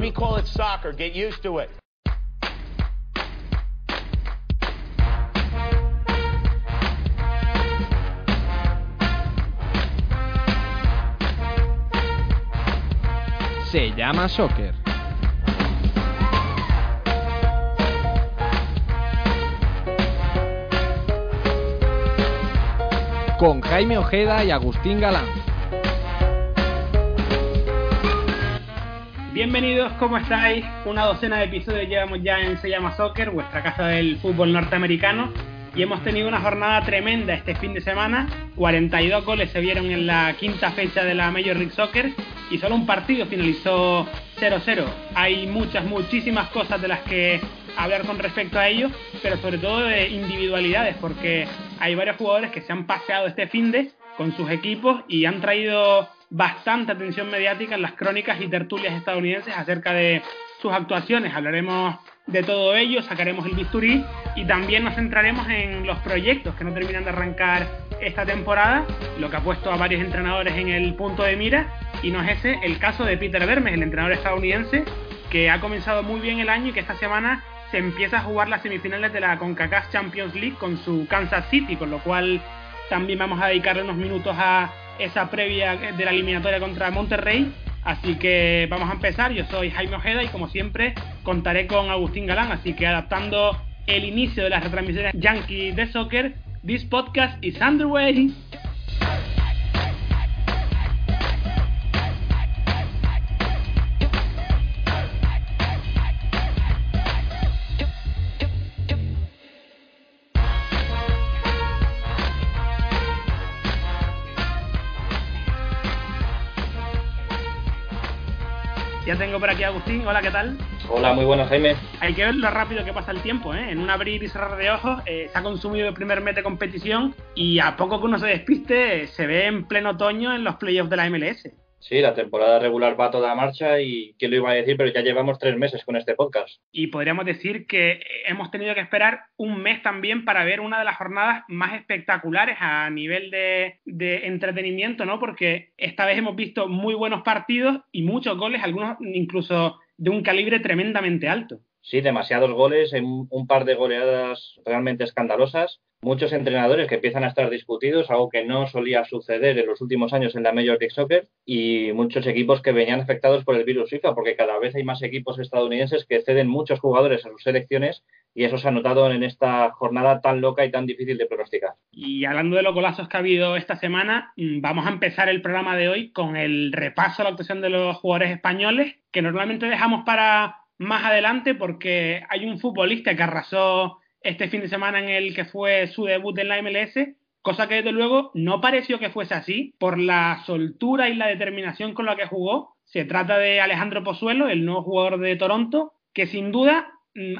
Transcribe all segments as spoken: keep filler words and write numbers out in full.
We call it soccer. Get used to it. Se llama soccer. Con Jaime Ojeda y Agustín Galán. Bienvenidos, ¿cómo estáis? Una docena de episodios llevamos ya en Se Llama Soccer, vuestra casa del fútbol norteamericano. Y hemos tenido una jornada tremenda este fin de semana. cuarenta y dos goles se vieron en la quinta fecha de la Major League Soccer y solo un partido finalizó cero cero. Hay muchas, muchísimas cosas de las que hablar con respecto a ello, pero sobre todo de individualidades, porque hay varios jugadores que se han paseado este fin de con sus equipos y han traído bastante atención mediática en las crónicas y tertulias estadounidenses acerca de sus actuaciones. Hablaremos de todo ello, sacaremos el bisturí y también nos centraremos en los proyectos que no terminan de arrancar esta temporada, lo que ha puesto a varios entrenadores en el punto de mira, y no es ese el caso de Peter Vermes, el entrenador estadounidense que ha comenzado muy bien el año y que esta semana se empieza a jugar las semifinales de la CONCACAF Champions League con su Kansas City, con lo cual también vamos a dedicarle unos minutos a esa previa de la eliminatoria contra Monterrey. Así que vamos a empezar. Yo soy Jaime Ojeda y como siempre contaré con Agustín Galán, así que adaptando el inicio de las retransmisiones Yankee de soccer, this podcast is underway. Ya tengo por aquí a Agustín. Hola, ¿qué tal? Hola, muy buenas, Jaime. Hay que ver lo rápido que pasa el tiempo, ¿eh? En un abrir y cerrar de ojos eh, se ha consumido el primer mes de competición y a poco que uno se despiste eh, se ve en pleno otoño en los playoffs de la M L S. Sí, la temporada regular va a toda marcha y quién lo iba a decir, pero ya llevamos tres meses con este podcast. Y podríamos decir que hemos tenido que esperar un mes también para ver una de las jornadas más espectaculares a nivel de, de entretenimiento, ¿no? Porque esta vez hemos visto muy buenos partidos y muchos goles, algunos incluso de un calibre tremendamente alto. Sí, demasiados goles, un par de goleadas realmente escandalosas. Muchos entrenadores que empiezan a estar discutidos, algo que no solía suceder en los últimos años en la Major League Soccer, y muchos equipos que venían afectados por el virus FIFA, porque cada vez hay más equipos estadounidenses que ceden muchos jugadores a sus selecciones, y eso se ha notado en esta jornada tan loca y tan difícil de pronosticar. Y hablando de los golazos que ha habido esta semana, vamos a empezar el programa de hoy con el repaso a la actuación de los jugadores españoles, que normalmente dejamos para más adelante, porque hay un futbolista que arrasó este fin de semana en el que fue su debut en la M L S, cosa que desde luego no pareció que fuese así por la soltura y la determinación con la que jugó. Se trata de Alejandro Pozuelo, el nuevo jugador de Toronto, que sin duda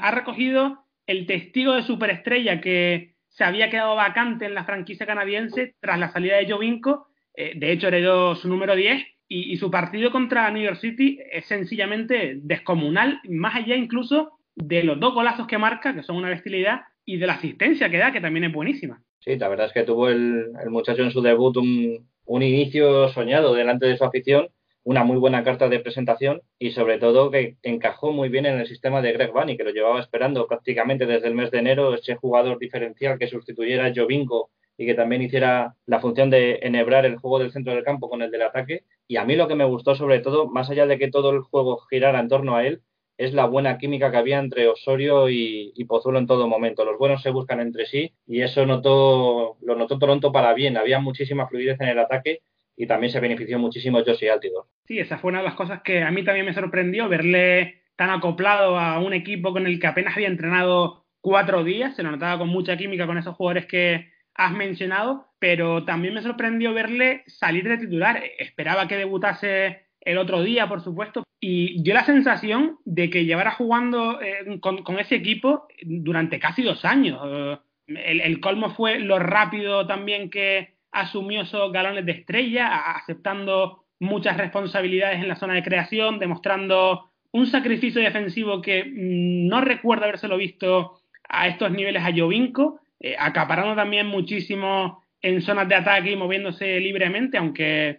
ha recogido el testigo de superestrella que se había quedado vacante en la franquicia canadiense tras la salida de Jovinko. Eh, de hecho heredó su número diez y, y su partido contra New York City es sencillamente descomunal, más allá incluso de los dos golazos que marca, que son una bestialidad, y de la asistencia que da, que también es buenísima. Sí, la verdad es que tuvo el, el muchacho en su debut un, un inicio soñado delante de su afición, una muy buena carta de presentación y sobre todo que encajó muy bien en el sistema de Greg Vanney, que lo llevaba esperando prácticamente desde el mes de enero, ese jugador diferencial que sustituyera a Jovinko y que también hiciera la función de enhebrar el juego del centro del campo con el del ataque. Y a mí lo que me gustó sobre todo, más allá de que todo el juego girara en torno a él, es la buena química que había entre Osorio y, y Pozuelo en todo momento. Los buenos se buscan entre sí y eso notó, lo notó Toronto para bien. Había muchísima fluidez en el ataque y también se benefició muchísimo Josie Altidor. Sí, esa fue una de las cosas que a mí también me sorprendió, verle tan acoplado a un equipo con el que apenas había entrenado cuatro días. Se lo notaba con mucha química con esos jugadores que has mencionado, pero también me sorprendió verle salir de titular. Esperaba que debutase el otro día, por supuesto, y dio la sensación de que llevara jugando eh, con, con ese equipo durante casi dos años. Eh, el, el colmo fue lo rápido también que asumió esos galones de estrella, a, aceptando muchas responsabilidades en la zona de creación, demostrando un sacrificio defensivo que mm, no recuerdo habérselo visto a estos niveles a Jovinko, eh, acaparando también muchísimo en zonas de ataque y moviéndose libremente, aunque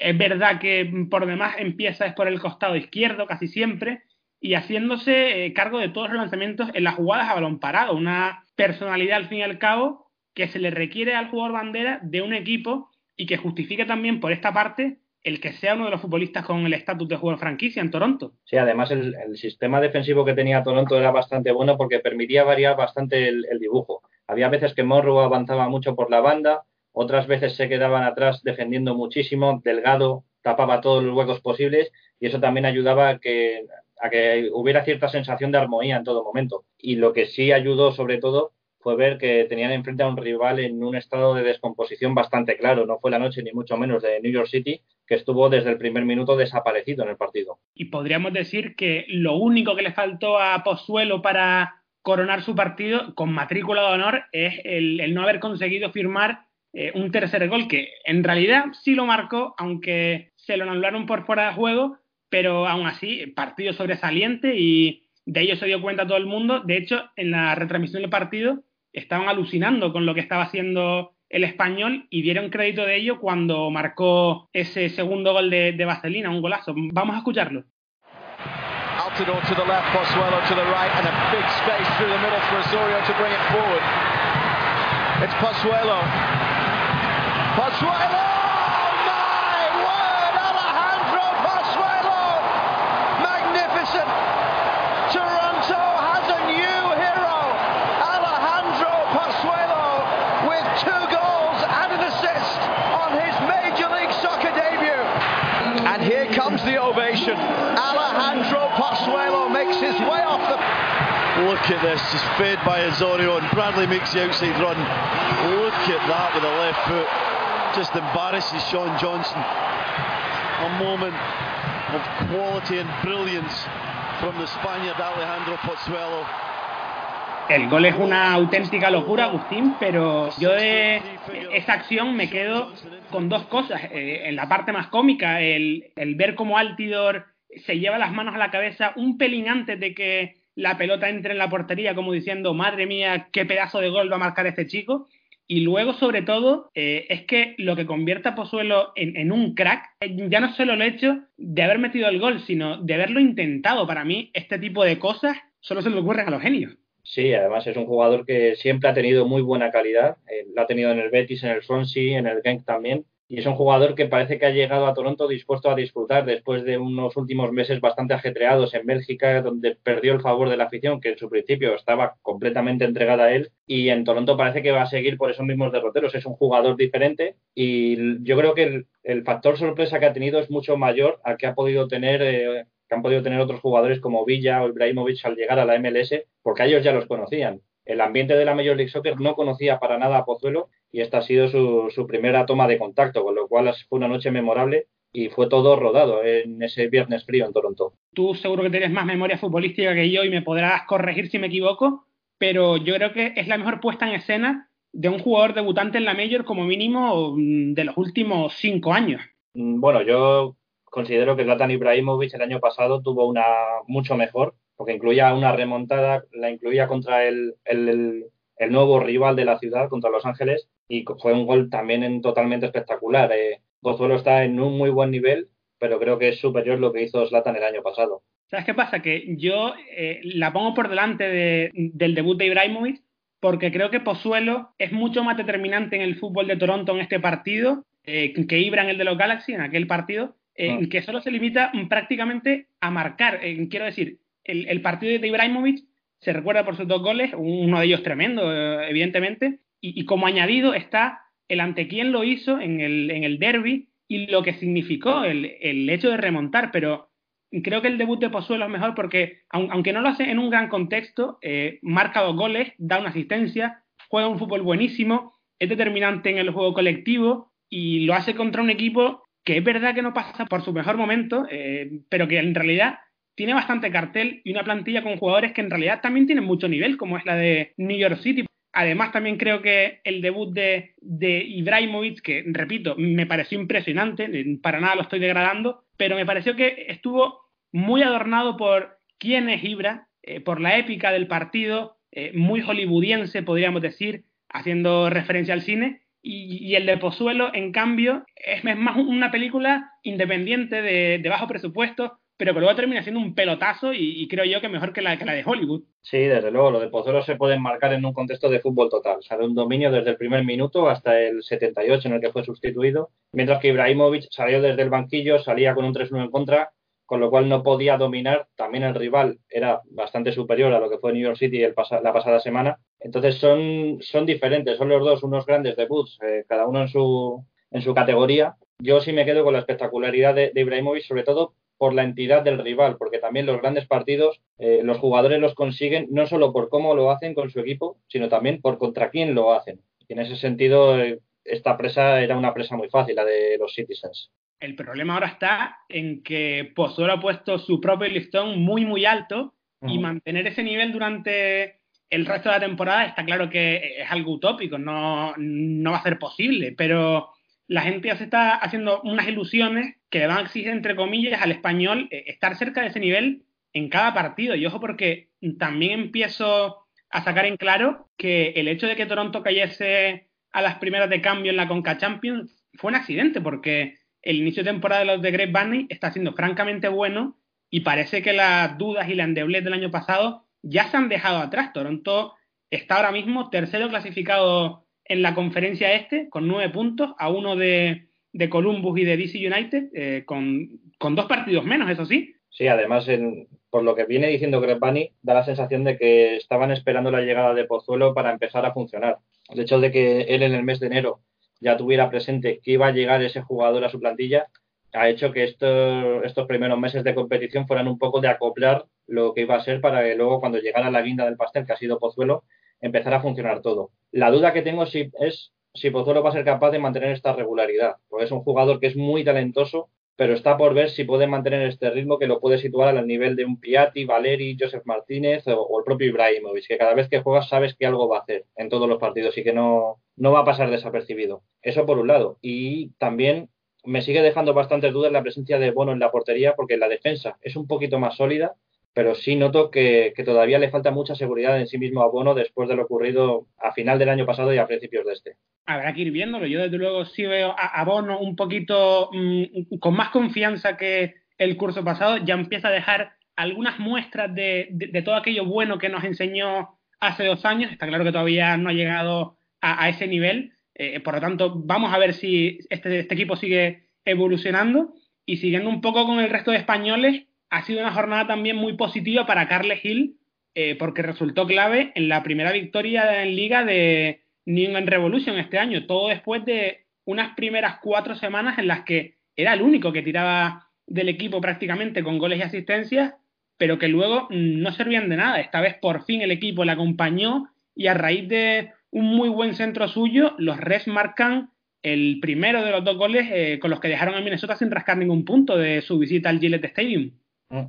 es verdad que por demás empieza es por el costado izquierdo casi siempre, y haciéndose cargo de todos los lanzamientos en las jugadas a balón parado. Una personalidad, al fin y al cabo, que se le requiere al jugador bandera de un equipo y que justifica también por esta parte el que sea uno de los futbolistas con el estatus de jugador franquicia en Toronto. Sí, además el, el sistema defensivo que tenía Toronto era bastante bueno porque permitía variar bastante el, el dibujo. Había veces que Monroe avanzaba mucho por la banda, otras veces se quedaban atrás defendiendo muchísimo, Delgado tapaba todos los huecos posibles y eso también ayudaba a que, a que hubiera cierta sensación de armonía en todo momento. Y lo que sí ayudó sobre todo fue ver que tenían enfrente a un rival en un estado de descomposición bastante claro. No fue la noche ni mucho menos de New York City, que estuvo desde el primer minuto desaparecido en el partido. Y podríamos decir que lo único que le faltó a Pozuelo para coronar su partido con matrícula de honor es el, el no haber conseguido firmar eh, un tercer gol, que en realidad sí lo marcó, aunque se lo anularon por fuera de juego, pero aún así, partido sobresaliente y de ello se dio cuenta todo el mundo. De hecho, en la retransmisión del partido estaban alucinando con lo que estaba haciendo el Español y dieron crédito de ello cuando marcó ese segundo gol de, de Vaselina, un golazo. Vamos a escucharlo. Altidore to the left, Pozuelo to the right, and a big space through the middle for Osorio to bring it forward. It's Pozuelo. Pozuelo! My word! Alejandro Pozuelo! Magnificent! Toronto has a new hero! Alejandro Pozuelo with two goals and an assist on his Major League Soccer debut. And here comes the ovation. Alejandro Pozuelo makes his way off the... Look at this, he's fed by Osorio and Bradley makes the outside run. Look at that with the left foot. Just embarrasses Sean Johnson. A moment of quality and brilliance from the Spaniard Alejandro Pozuelo. El gol es una auténtica locura, Agustín, pero yo de esa acción me quedo con dos cosas. Eh, en la parte más cómica, el, el ver cómo Altidore se lleva las manos a la cabeza un pelín antes de que la pelota entre en la portería, como diciendo, madre mía, qué pedazo de gol va a marcar este chico. Y luego, sobre todo, eh, es que lo que convierte a Pozuelo en, en un crack, ya no solo el hecho de haber metido el gol, sino de haberlo intentado. Para mí, este tipo de cosas solo se le ocurren a los genios. Sí, además es un jugador que siempre ha tenido muy buena calidad, eh, lo ha tenido en el Betis, en el Swansea, en el Genk también, y es un jugador que parece que ha llegado a Toronto dispuesto a disfrutar después de unos últimos meses bastante ajetreados en Bélgica, donde perdió el favor de la afición, que en su principio estaba completamente entregada a él, y en Toronto parece que va a seguir por esos mismos derroteros. Es un jugador diferente y yo creo que el, el factor sorpresa que ha tenido es mucho mayor al que ha podido tener... Eh, que han podido tener otros jugadores como Villa o Ibrahimovic al llegar a la M L S, porque a ellos ya los conocían. El ambiente de la Major League Soccer no conocía para nada a Pozuelo y esta ha sido su, su primera toma de contacto, con lo cual fue una noche memorable y fue todo rodado en ese viernes frío en Toronto. Tú seguro que tienes más memoria futbolística que yo y me podrás corregir si me equivoco, pero yo creo que es la mejor puesta en escena de un jugador debutante en la Major como mínimo de los últimos cinco años. Bueno, yo... considero que Zlatan Ibrahimovic el año pasado tuvo una mucho mejor, porque incluía una remontada, la incluía contra el, el, el nuevo rival de la ciudad, contra Los Ángeles, y fue un gol también en, totalmente espectacular. Eh, Pozuelo está en un muy buen nivel, pero creo que es superior lo que hizo Zlatan el año pasado. ¿Sabes qué pasa? Que yo eh, la pongo por delante de, del debut de Ibrahimovic, porque creo que Pozuelo es mucho más determinante en el fútbol de Toronto en este partido eh, que Ibra en el de los Galaxy, en aquel partido. Eh, ah. Que solo se limita prácticamente a marcar. Eh, quiero decir, el, el partido de Ibrahimovic se recuerda por sus dos goles, uno de ellos tremendo, eh, evidentemente, y, y como añadido está el ante quién lo hizo en el, en el derbi y lo que significó el, el hecho de remontar, pero creo que el debut de Pozuelo es mejor porque, aun, aunque no lo hace en un gran contexto, eh, marca dos goles, da una asistencia, juega un fútbol buenísimo, es determinante en el juego colectivo y lo hace contra un equipo que es verdad que no pasa por su mejor momento, eh, pero que en realidad tiene bastante cartel y una plantilla con jugadores que en realidad también tienen mucho nivel, como es la de New York City. Además, también creo que el debut de, de Ibrahimovic, que, repito, me pareció impresionante, para nada lo estoy degradando, pero me pareció que estuvo muy adornado por quién es Ibra, eh, por la épica del partido, eh, muy hollywoodiense, podríamos decir, haciendo referencia al cine, Y, y el de Pozuelo, en cambio, es, es más una película independiente de, de bajo presupuesto, pero que luego termina siendo un pelotazo y, y creo yo que mejor que la, que la de Hollywood. Sí, desde luego, lo de Pozuelo se puede enmarcar en un contexto de fútbol total. O sea, de un dominio desde el primer minuto hasta el setenta y ocho en el que fue sustituido, mientras que Ibrahimovic salió desde el banquillo, salía con un tres uno en contra, con lo cual no podía dominar. También el rival era bastante superior a lo que fue New York City el pas- la pasada semana. Entonces son, son diferentes, son los dos unos grandes debuts, eh, cada uno en su, en su categoría. Yo sí me quedo con la espectacularidad de, de Ibrahimovic, sobre todo por la entidad del rival, porque también los grandes partidos, eh, los jugadores los consiguen no solo por cómo lo hacen con su equipo, sino también por contra quién lo hacen. Y en ese sentido, eh, esta presa era una presa muy fácil, la de los Citizens. El problema ahora está en que Pozuelo ha puesto su propio listón muy, muy alto uh-huh. y mantener ese nivel durante el resto de la temporada está claro que es algo utópico, no, no va a ser posible, pero la gente ya se está haciendo unas ilusiones que le van a exigir, entre comillas, al español estar cerca de ese nivel en cada partido. Y ojo, porque también empiezo a sacar en claro que el hecho de que Toronto cayese a las primeras de cambio en la Conca Champions fue un accidente, porque el inicio de temporada de los de Greg Vanney está siendo francamente bueno y parece que las dudas y la endeblez del año pasado ya se han dejado atrás. Toronto está ahora mismo tercero clasificado en la conferencia este con nueve puntos, a uno de, de Columbus y de D C United, eh, con, con dos partidos menos, eso sí. Sí, además, en, por lo que viene diciendo Greg Vanney, da la sensación de que estaban esperando la llegada de Pozuelo para empezar a funcionar. El hecho de que él en el mes de enero ya tuviera presente que iba a llegar ese jugador a su plantilla, ha hecho que estos, estos primeros meses de competición fueran un poco de acoplar lo que iba a ser para que luego, cuando llegara la guinda del pastel, que ha sido Pozuelo, empezara a funcionar todo. La duda que tengo si, es si Pozuelo va a ser capaz de mantener esta regularidad, porque es un jugador que es muy talentoso, pero está por ver si puede mantener este ritmo, que lo puede situar al nivel de un Piatti, Valeri, Josef Martínez o, o el propio Ibrahimovic, que cada vez que juegas sabes que algo va a hacer en todos los partidos y que no, no va a pasar desapercibido. Eso por un lado. Y también me sigue dejando bastantes dudas la presencia de Bono en la portería, porque la defensa es un poquito más sólida, pero sí noto que, que todavía le falta mucha seguridad en sí mismo a Bono después de lo ocurrido a final del año pasado y a principios de este. Habrá que ir viéndolo. Yo desde luego sí veo a, a Bono un poquito mmm, con más confianza que el curso pasado. Ya empieza a dejar algunas muestras de, de, de todo aquello bueno que nos enseñó hace dos años. Está claro que todavía no ha llegado a, a ese nivel. Eh, por lo tanto, vamos a ver si este, este equipo sigue evolucionando. Y siguiendo un poco con el resto de españoles, ha sido una jornada también muy positiva para Carles Gil, eh, porque resultó clave en la primera victoria en Liga de New England Revolution este año, todo después de unas primeras cuatro semanas en las que era el único que tiraba del equipo prácticamente con goles y asistencias, pero que luego no servían de nada. Esta vez por fin el equipo le acompañó y a raíz de un muy buen centro suyo, los Reds marcan el primero de los dos goles eh, con los que dejaron a Minnesota sin rascar ningún punto de su visita al Gillette Stadium.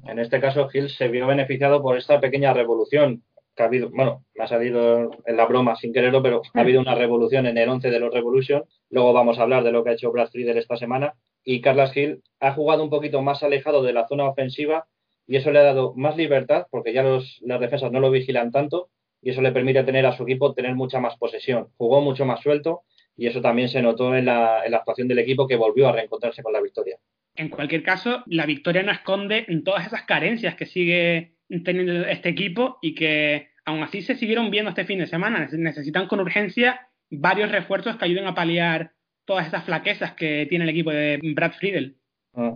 En este caso, Gil se vio beneficiado por esta pequeña revolución que ha habido. Bueno, me ha salido en la broma sin quererlo, pero ha habido una revolución en el once de los Revolution. Luego vamos a hablar de lo que ha hecho Brad Friedel esta semana. Y Carles Gil ha jugado un poquito más alejado de la zona ofensiva y eso le ha dado más libertad, porque ya los, las defensas no lo vigilan tanto y eso le permite tener a su equipo tener mucha más posesión. Jugó mucho más suelto y eso también se notó en la, en la actuación del equipo, que volvió a reencontrarse con la victoria. En cualquier caso, la victoria no esconde en todas esas carencias que sigue teniendo este equipo y que aún así se siguieron viendo este fin de semana. Necesitan con urgencia varios refuerzos que ayuden a paliar todas esas flaquezas que tiene el equipo de Brad Friedel.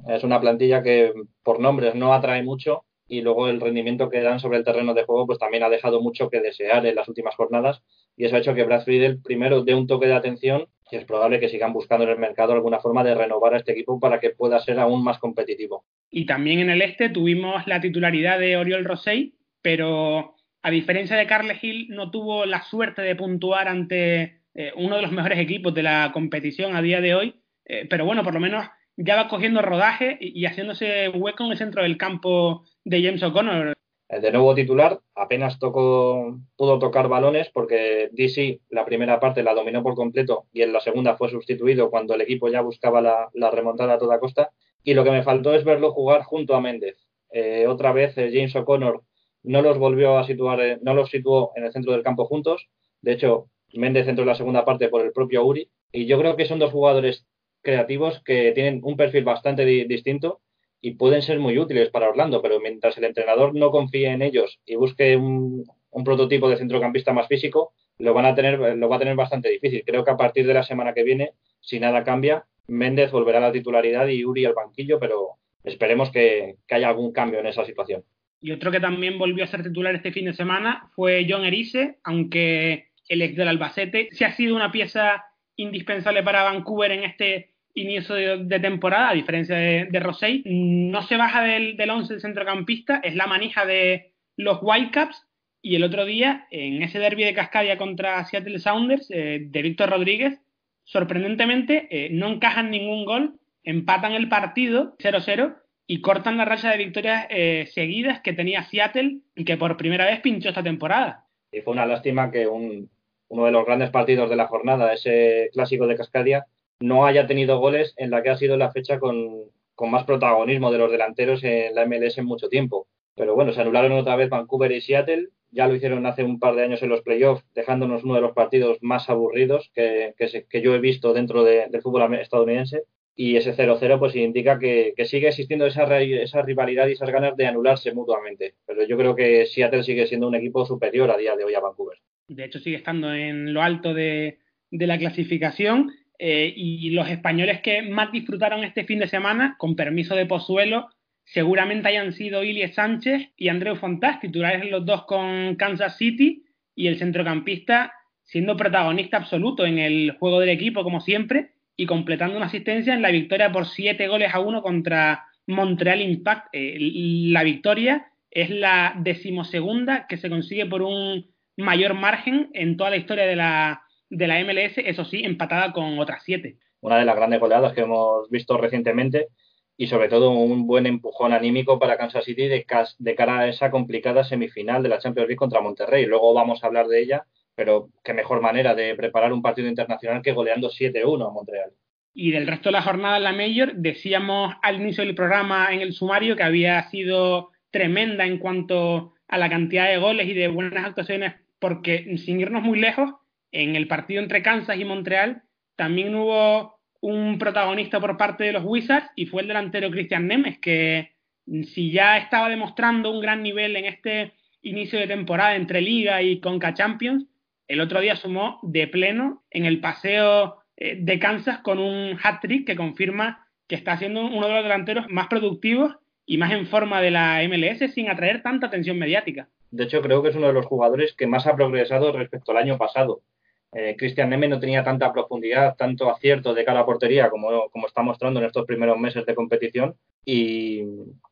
Es una plantilla que por nombres no atrae mucho y luego el rendimiento que dan sobre el terreno de juego pues también ha dejado mucho que desear en las últimas jornadas, y eso ha hecho que Brad Friedel primero dé un toque de atención. Y es probable que sigan buscando en el mercado alguna forma de renovar a este equipo para que pueda ser aún más competitivo. Y también en el este tuvimos la titularidad de Oriol Rossell, pero a diferencia de Carles Gil no tuvo la suerte de puntuar ante eh, uno de los mejores equipos de la competición a día de hoy. Eh, pero bueno, por lo menos ya va cogiendo rodaje y, y haciéndose hueco en el centro del campo de James O'Connor. De nuevo titular, apenas tocó, pudo tocar balones porque D C la primera parte la dominó por completo y en la segunda fue sustituido cuando el equipo ya buscaba la, la remontada a toda costa. Y lo que me faltó es verlo jugar junto a Méndez. Eh, otra vez eh, James O'Connor no los volvió a situar, eh, no los situó en el centro del campo juntos. De hecho, Méndez entró en la segunda parte por el propio Uri. y yo creo que son dos jugadores creativos que tienen un perfil bastante di- distinto y pueden ser muy útiles para Orlando, pero mientras el entrenador no confíe en ellos y busque un, un prototipo de centrocampista más físico, lo van a tener, lo va a tener bastante difícil. Creo que a partir de la semana que viene, si nada cambia, Méndez volverá a la titularidad y Uri al banquillo, pero esperemos que, que haya algún cambio en esa situación. Y otro que también volvió a ser titular este fin de semana fue John Erice, aunque el ex del Albacete sí ha sido una pieza indispensable para Vancouver en este inicio de, de temporada, a diferencia de, de Rossell. No se baja del, del once el centrocampista, es la manija de los Whitecaps, y el otro día, en ese derbi de Cascadia contra Seattle Sounders, eh, de Víctor Rodríguez, sorprendentemente eh, no encajan ningún gol, empatan el partido cero cero y cortan la racha de victorias eh, seguidas que tenía Seattle y que por primera vez pinchó esta temporada. Y fue una lástima que un, uno de los grandes partidos de la jornada, ese clásico de Cascadia, no haya tenido goles en la que ha sido la fecha con, con más protagonismo de los delanteros en la M L S en mucho tiempo. Pero bueno, se anularon otra vez Vancouver y Seattle, ya lo hicieron hace un par de años en los playoffs, dejándonos uno de los partidos más aburridos que, que, se, que yo he visto dentro de, del fútbol estadounidense. Y ese cero cero pues indica que, que sigue existiendo esa, esa rivalidad y esas ganas de anularse mutuamente. Pero yo creo que Seattle sigue siendo un equipo superior a día de hoy a Vancouver. De hecho sigue estando en lo alto de, de la clasificación. Eh, y los españoles que más disfrutaron este fin de semana, con permiso de Pozuelo, seguramente hayan sido Ilie Sánchez y Andreu Fontás, titulares los dos con Kansas City, y el centrocampista siendo protagonista absoluto en el juego del equipo, como siempre, y completando una asistencia en la victoria por siete goles a uno contra Montreal Impact. Eh, la victoria es la decimosegunda que se consigue por un mayor margen en toda la historia de la, de la M L S, eso sí, empatada con otras siete. Una de las grandes goleadas que hemos visto recientemente y sobre todo un buen empujón anímico para Kansas City de, cas- de cara a esa complicada semifinal de la Champions League contra Monterrey. Luego vamos a hablar de ella. Pero qué mejor manera de preparar un partido internacional que goleando siete uno a Montreal. Y del resto de la jornada en la Major, decíamos al inicio del programa en el sumario que había sido tremenda en cuanto a la cantidad de goles y de buenas actuaciones, porque sin irnos muy lejos, en el partido entre Kansas y Montreal también hubo un protagonista por parte de los Wizards y fue el delantero Christian Nemes, que si ya estaba demostrando un gran nivel en este inicio de temporada entre Liga y Conca Champions, el otro día sumó de pleno en el paseo de Kansas con un hat-trick que confirma que está siendo uno de los delanteros más productivos y más en forma de la M L S sin atraer tanta atención mediática. De hecho, creo que es uno de los jugadores que más ha progresado respecto al año pasado. Eh, Christian Nemes no tenía tanta profundidad, tanto acierto de cara a portería como, como está mostrando en estos primeros meses de competición, y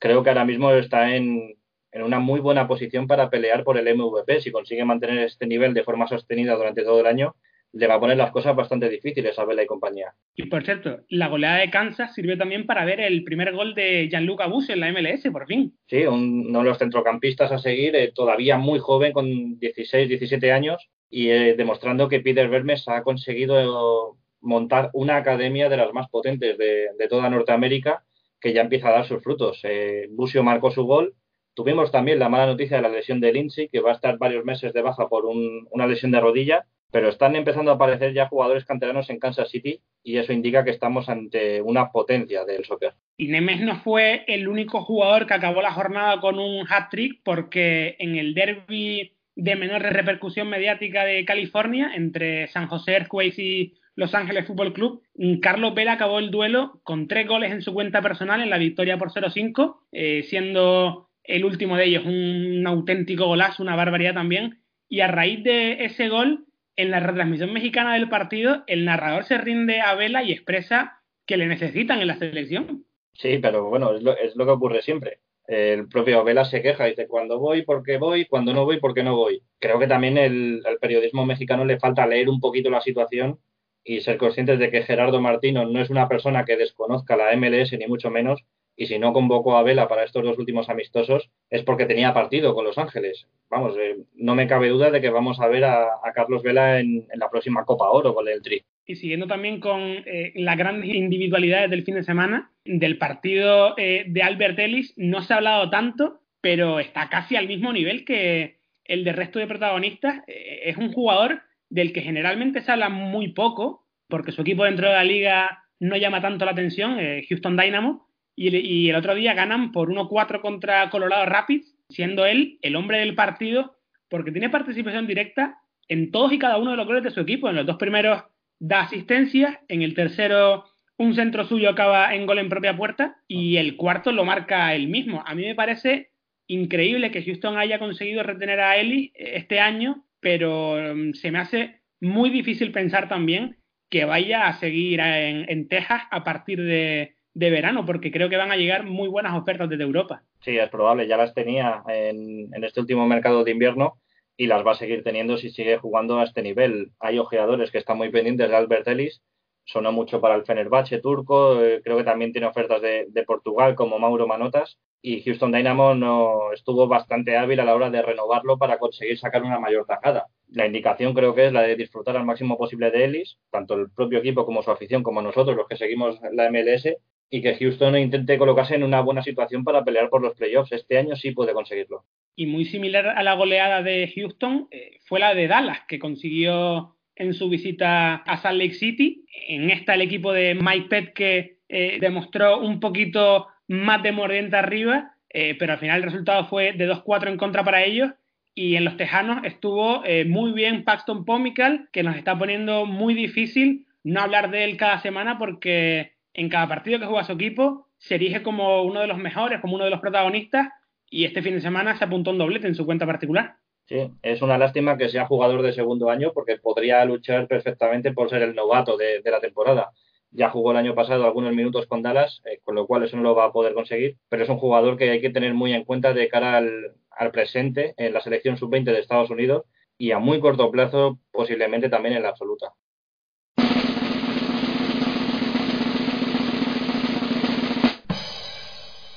creo que ahora mismo está en... en una muy buena posición para pelear por el M V P. Si consigue mantener este nivel de forma sostenida durante todo el año, le va a poner las cosas bastante difíciles a Vela y compañía. Y por cierto, la goleada de Kansas sirvió también para ver el primer gol de Gianluca Busso en la M L S, por fin. Sí, un, uno de los centrocampistas a seguir, eh, todavía muy joven, con dieciséis, diecisiete años, y eh, demostrando que Peter Vermes ha conseguido montar una academia de las más potentes de, de toda Norteamérica, que ya empieza a dar sus frutos. Eh, Busso marcó su gol. Tuvimos también la mala noticia de la lesión de Lindsay, que va a estar varios meses de baja por un, una lesión de rodilla, pero están empezando a aparecer ya jugadores canteranos en Kansas City y eso indica que estamos ante una potencia del soccer. Y Nemes no fue el único jugador que acabó la jornada con un hat-trick, porque en el derbi de menor repercusión mediática de California, entre San José Earthquakes y Los Ángeles Fútbol Club, Carlos Vela acabó el duelo con tres goles en su cuenta personal en la victoria por cero cinco, eh, siendo... el último de ellos un auténtico golazo, una barbaridad también. Y a raíz de ese gol, en la retransmisión mexicana del partido, el narrador se rinde a Vela y expresa que le necesitan en la selección. Sí, pero bueno, es lo, es lo que ocurre siempre. El propio Vela se queja, dice cuando voy, porque voy, cuando no voy, porque no voy. Creo que también el, al periodismo mexicano le falta leer un poquito la situación y ser conscientes de que Gerardo Martino no es una persona que desconozca la M L S, ni mucho menos. Y si no convocó a Vela para estos dos últimos amistosos es porque tenía partido con Los Ángeles. Vamos, eh, no me cabe duda de que vamos a ver a, a Carlos Vela en, en la próxima Copa Oro con el Tri. Y siguiendo también con eh, las grandes individualidades del fin de semana, del partido eh, de Alberth Elis no se ha hablado tanto, pero está casi al mismo nivel que el del resto de protagonistas. Eh, es un jugador del que generalmente se habla muy poco, porque su equipo dentro de la liga no llama tanto la atención, eh, Houston Dynamo, y, y el otro día ganan por uno cuatro contra Colorado Rapids, siendo él el hombre del partido, porque tiene participación directa en todos y cada uno de los goles de su equipo. En los dos primeros da asistencia, en el tercero un centro suyo acaba en gol en propia puerta y el cuarto lo marca él mismo. A mí me parece increíble que Houston haya conseguido retener a Elis este año, pero se me hace muy difícil pensar también que vaya a seguir en, en Texas a partir de, de verano, porque creo que van a llegar muy buenas ofertas desde Europa. Sí, es probable, ya las tenía en, en este último mercado de invierno y las va a seguir teniendo si sigue jugando a este nivel. Hay ojeadores que están muy pendientes de Alberth Elis, sonó mucho para el Fenerbahce turco, eh, creo que también tiene ofertas de, de Portugal como Mauro Manotas, y Houston Dynamo no estuvo bastante hábil a la hora de renovarlo para conseguir sacar una mayor tajada. La indicación creo que es la de disfrutar al máximo posible de Elis, tanto el propio equipo como su afición, como nosotros los que seguimos la M L S, y que Houston intente colocarse en una buena situación para pelear por los playoffs. Este año sí puede conseguirlo. Y muy similar a la goleada de Houston eh, fue la de Dallas, que consiguió en su visita a Salt Lake City. En esta el equipo de Mike Petke eh, demostró un poquito más de mordiente arriba, eh, pero al final el resultado fue de dos cuatro en contra para ellos, y en los tejanos estuvo eh, muy bien Paxton Pomykal, que nos está poniendo muy difícil no hablar de él cada semana, porque en cada partido que juega su equipo se erige como uno de los mejores, como uno de los protagonistas, y este fin de semana se apuntó un doblete en su cuenta particular. Sí, es una lástima que sea jugador de segundo año porque podría luchar perfectamente por ser el novato de, de la temporada. Ya jugó el año pasado algunos minutos con Dallas, eh, con lo cual eso no lo va a poder conseguir, pero es un jugador que hay que tener muy en cuenta de cara al, al presente en la selección sub veinte de Estados Unidos y a muy corto plazo posiblemente también en la absoluta.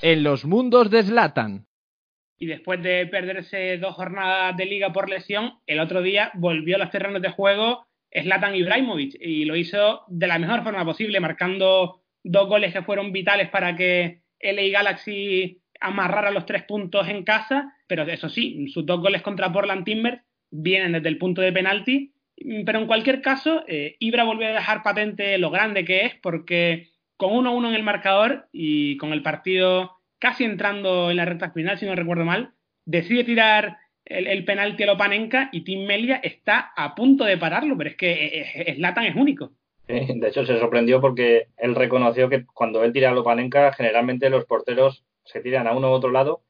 En los mundos de Zlatan. Y después de perderse dos jornadas de liga por lesión, el otro día volvió a los terrenos de juego Zlatan Ibrahimovic y lo hizo de la mejor forma posible, marcando dos goles que fueron vitales para que L A Galaxy amarrara los tres puntos en casa, pero eso sí, sus dos goles contra Portland Timbers vienen desde el punto de penalti, pero en cualquier caso, eh, Ibra volvió a dejar patente lo grande que es, porque con uno uno en el marcador y con el partido casi entrando en la recta final, si no recuerdo mal, decide tirar el, el penalti a Lopanenka y Tim Melia está a punto de pararlo, pero es que Zlatan es único. Sí, de hecho se sorprendió porque él reconoció que cuando él tira a Lopanenka, generalmente los porteros se tiran a uno u otro lado,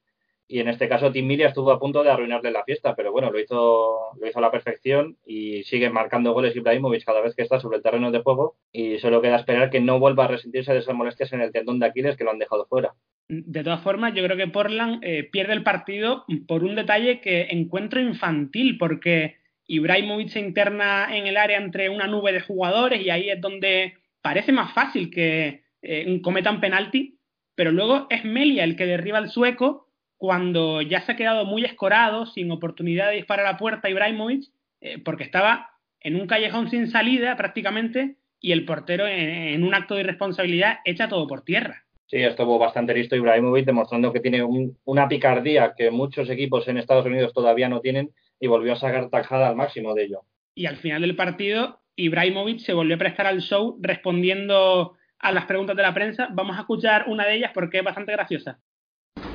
y en este caso Tim Melia estuvo a punto de arruinarle la fiesta, pero bueno, lo hizo, lo hizo a la perfección y sigue marcando goles Ibrahimovic cada vez que está sobre el terreno de juego, y solo queda esperar que no vuelva a resentirse de esas molestias en el tendón de Aquiles que lo han dejado fuera. De todas formas, yo creo que Portland eh, pierde el partido por un detalle que encuentro infantil, porque Ibrahimovic se interna en el área entre una nube de jugadores y ahí es donde parece más fácil que eh, cometan penalti, pero luego es Melia el que derriba al sueco cuando ya se ha quedado muy escorado, sin oportunidad de disparar a la puerta Ibrahimovic, eh, porque estaba en un callejón sin salida prácticamente y el portero en, en un acto de irresponsabilidad echa todo por tierra. Sí, estuvo bastante listo Ibrahimovic, demostrando que tiene un, una picardía que muchos equipos en Estados Unidos todavía no tienen, y volvió a sacar tajada al máximo de ello. Y al final del partido, Ibrahimovic se volvió a prestar al show respondiendo a las preguntas de la prensa. Vamos a escuchar una de ellas porque es bastante graciosa.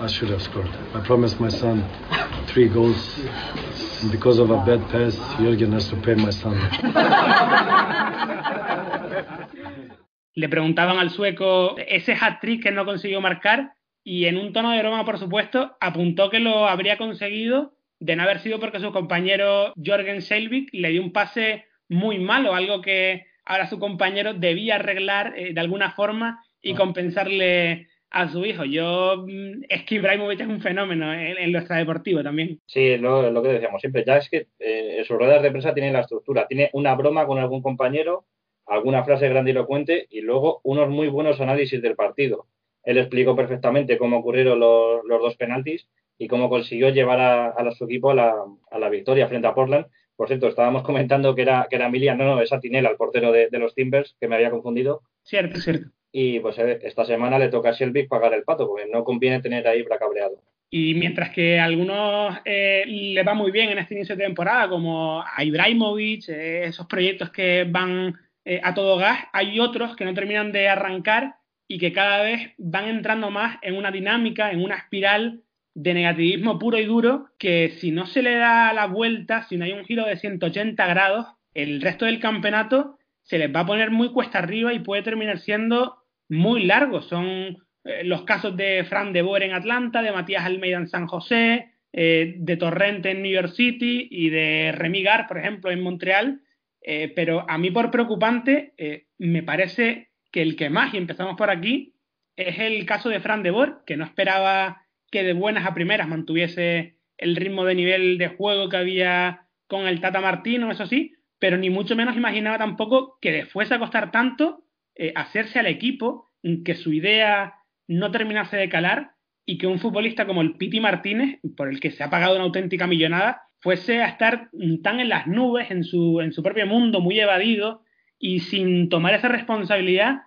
I should have scored. I promised my son three goals. And because of a bad pass, Jürgen has to pay my son. Le preguntaban al sueco ese hat-trick que no consiguió marcar y en un tono de broma, por supuesto, apuntó que lo habría conseguido de no haber sido porque su compañero Jürgen Selvik le dio un pase muy malo, algo que ahora su compañero debía arreglar eh, de alguna forma y ah. compensarle a su hijo. Yo es que Ibrahimovic es un fenómeno en, en lo extradeportivo también. Sí, lo, lo que decíamos siempre, ya es que eh, sus ruedas de prensa tienen la estructura, tiene una broma con algún compañero, alguna frase grandilocuente y luego unos muy buenos análisis del partido. Él explicó perfectamente cómo ocurrieron los, los dos penaltis y cómo consiguió llevar a, a su equipo a la, a la victoria frente a Portland. Por cierto, estábamos comentando que era que era Emilia, no, no, es Atinela, el portero de, de los Timbers, que me había confundido. Cierto, cierto. Y pues esta semana le toca a Shelby pagar el pato, porque no conviene tener a Ibra cabreado. Y mientras que a algunos eh, les va muy bien en este inicio de temporada, como a Ibrahimovic, eh, esos proyectos que van eh, a todo gas, hay otros que no terminan de arrancar y que cada vez van entrando más en una dinámica, en una espiral de negativismo puro y duro, que si no se le da la vuelta, si no hay un giro de ciento ochenta grados, el resto del campeonato se les va a poner muy cuesta arriba y puede terminar siendo muy largo. Son eh, los casos de Fran de Boer en Atlanta, de Matías Almeida en San José, eh, de Torrente en New York City y de Remigar, por ejemplo, en Montreal. Eh, pero a mí, por preocupante, eh, me parece que el que más, y empezamos por aquí, es el caso de Fran de Boer, que no esperaba que de buenas a primeras mantuviese el ritmo de nivel de juego que había con el Tata Martino, eso sí, pero ni mucho menos imaginaba tampoco que le fuese a costar tanto eh, hacerse al equipo, que su idea no terminase de calar y que un futbolista como el Piti Martínez, por el que se ha pagado una auténtica millonada, fuese a estar tan en las nubes, en su, en su propio mundo, muy evadido y sin tomar esa responsabilidad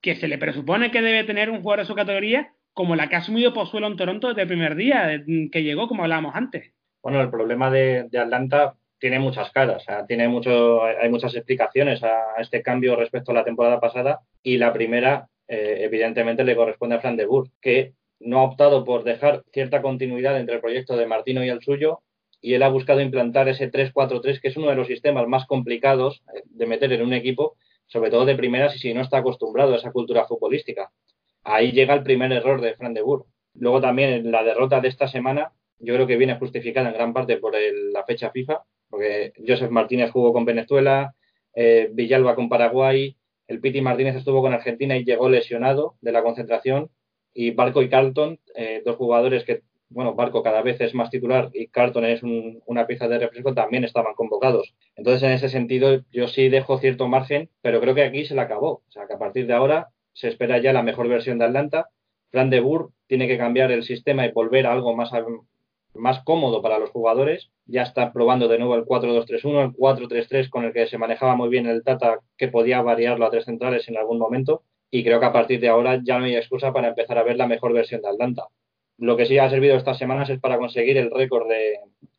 que se le presupone que debe tener un jugador de su categoría, como la que ha asumido Pozuelo en Toronto desde el primer día que llegó, como hablábamos antes. Bueno, el problema de, de Atlanta tiene muchas caras, o sea, tiene mucho, hay muchas explicaciones a, a este cambio respecto a la temporada pasada, y la primera, eh, evidentemente, le corresponde a Fran de Boer, que no ha optado por dejar cierta continuidad entre el proyecto de Martino y el suyo, y él ha buscado implantar ese tres cuatro tres, que es uno de los sistemas más complicados de meter en un equipo, sobre todo de primeras, y si no está acostumbrado a esa cultura futbolística. Ahí llega el primer error de Fran de Boer. Luego también la derrota de esta semana, yo creo que viene justificada en gran parte por el, la fecha FIFA, porque Joseph Martínez jugó con Venezuela, eh, Villalba con Paraguay, el Piti Martínez estuvo con Argentina y llegó lesionado de la concentración, y Barco y Carlton, eh, dos jugadores que, bueno, Barco cada vez es más titular y Carlton es un, una pieza de refresco, también estaban convocados. Entonces, en ese sentido, yo sí dejo cierto margen, pero creo que aquí se le acabó. O sea, que a partir de ahora se espera ya la mejor versión de Atlanta. Fran de Boer tiene que cambiar el sistema y volver a algo más, más cómodo para los jugadores. Ya está probando de nuevo el cuatro dos tres uno, el cuatro tres tres con el que se manejaba muy bien el Tata, que podía variarlo a tres centrales en algún momento. Y creo que a partir de ahora ya no hay excusa para empezar a ver la mejor versión de Atlanta. Lo que sí ha servido estas semanas es para conseguir el récord de,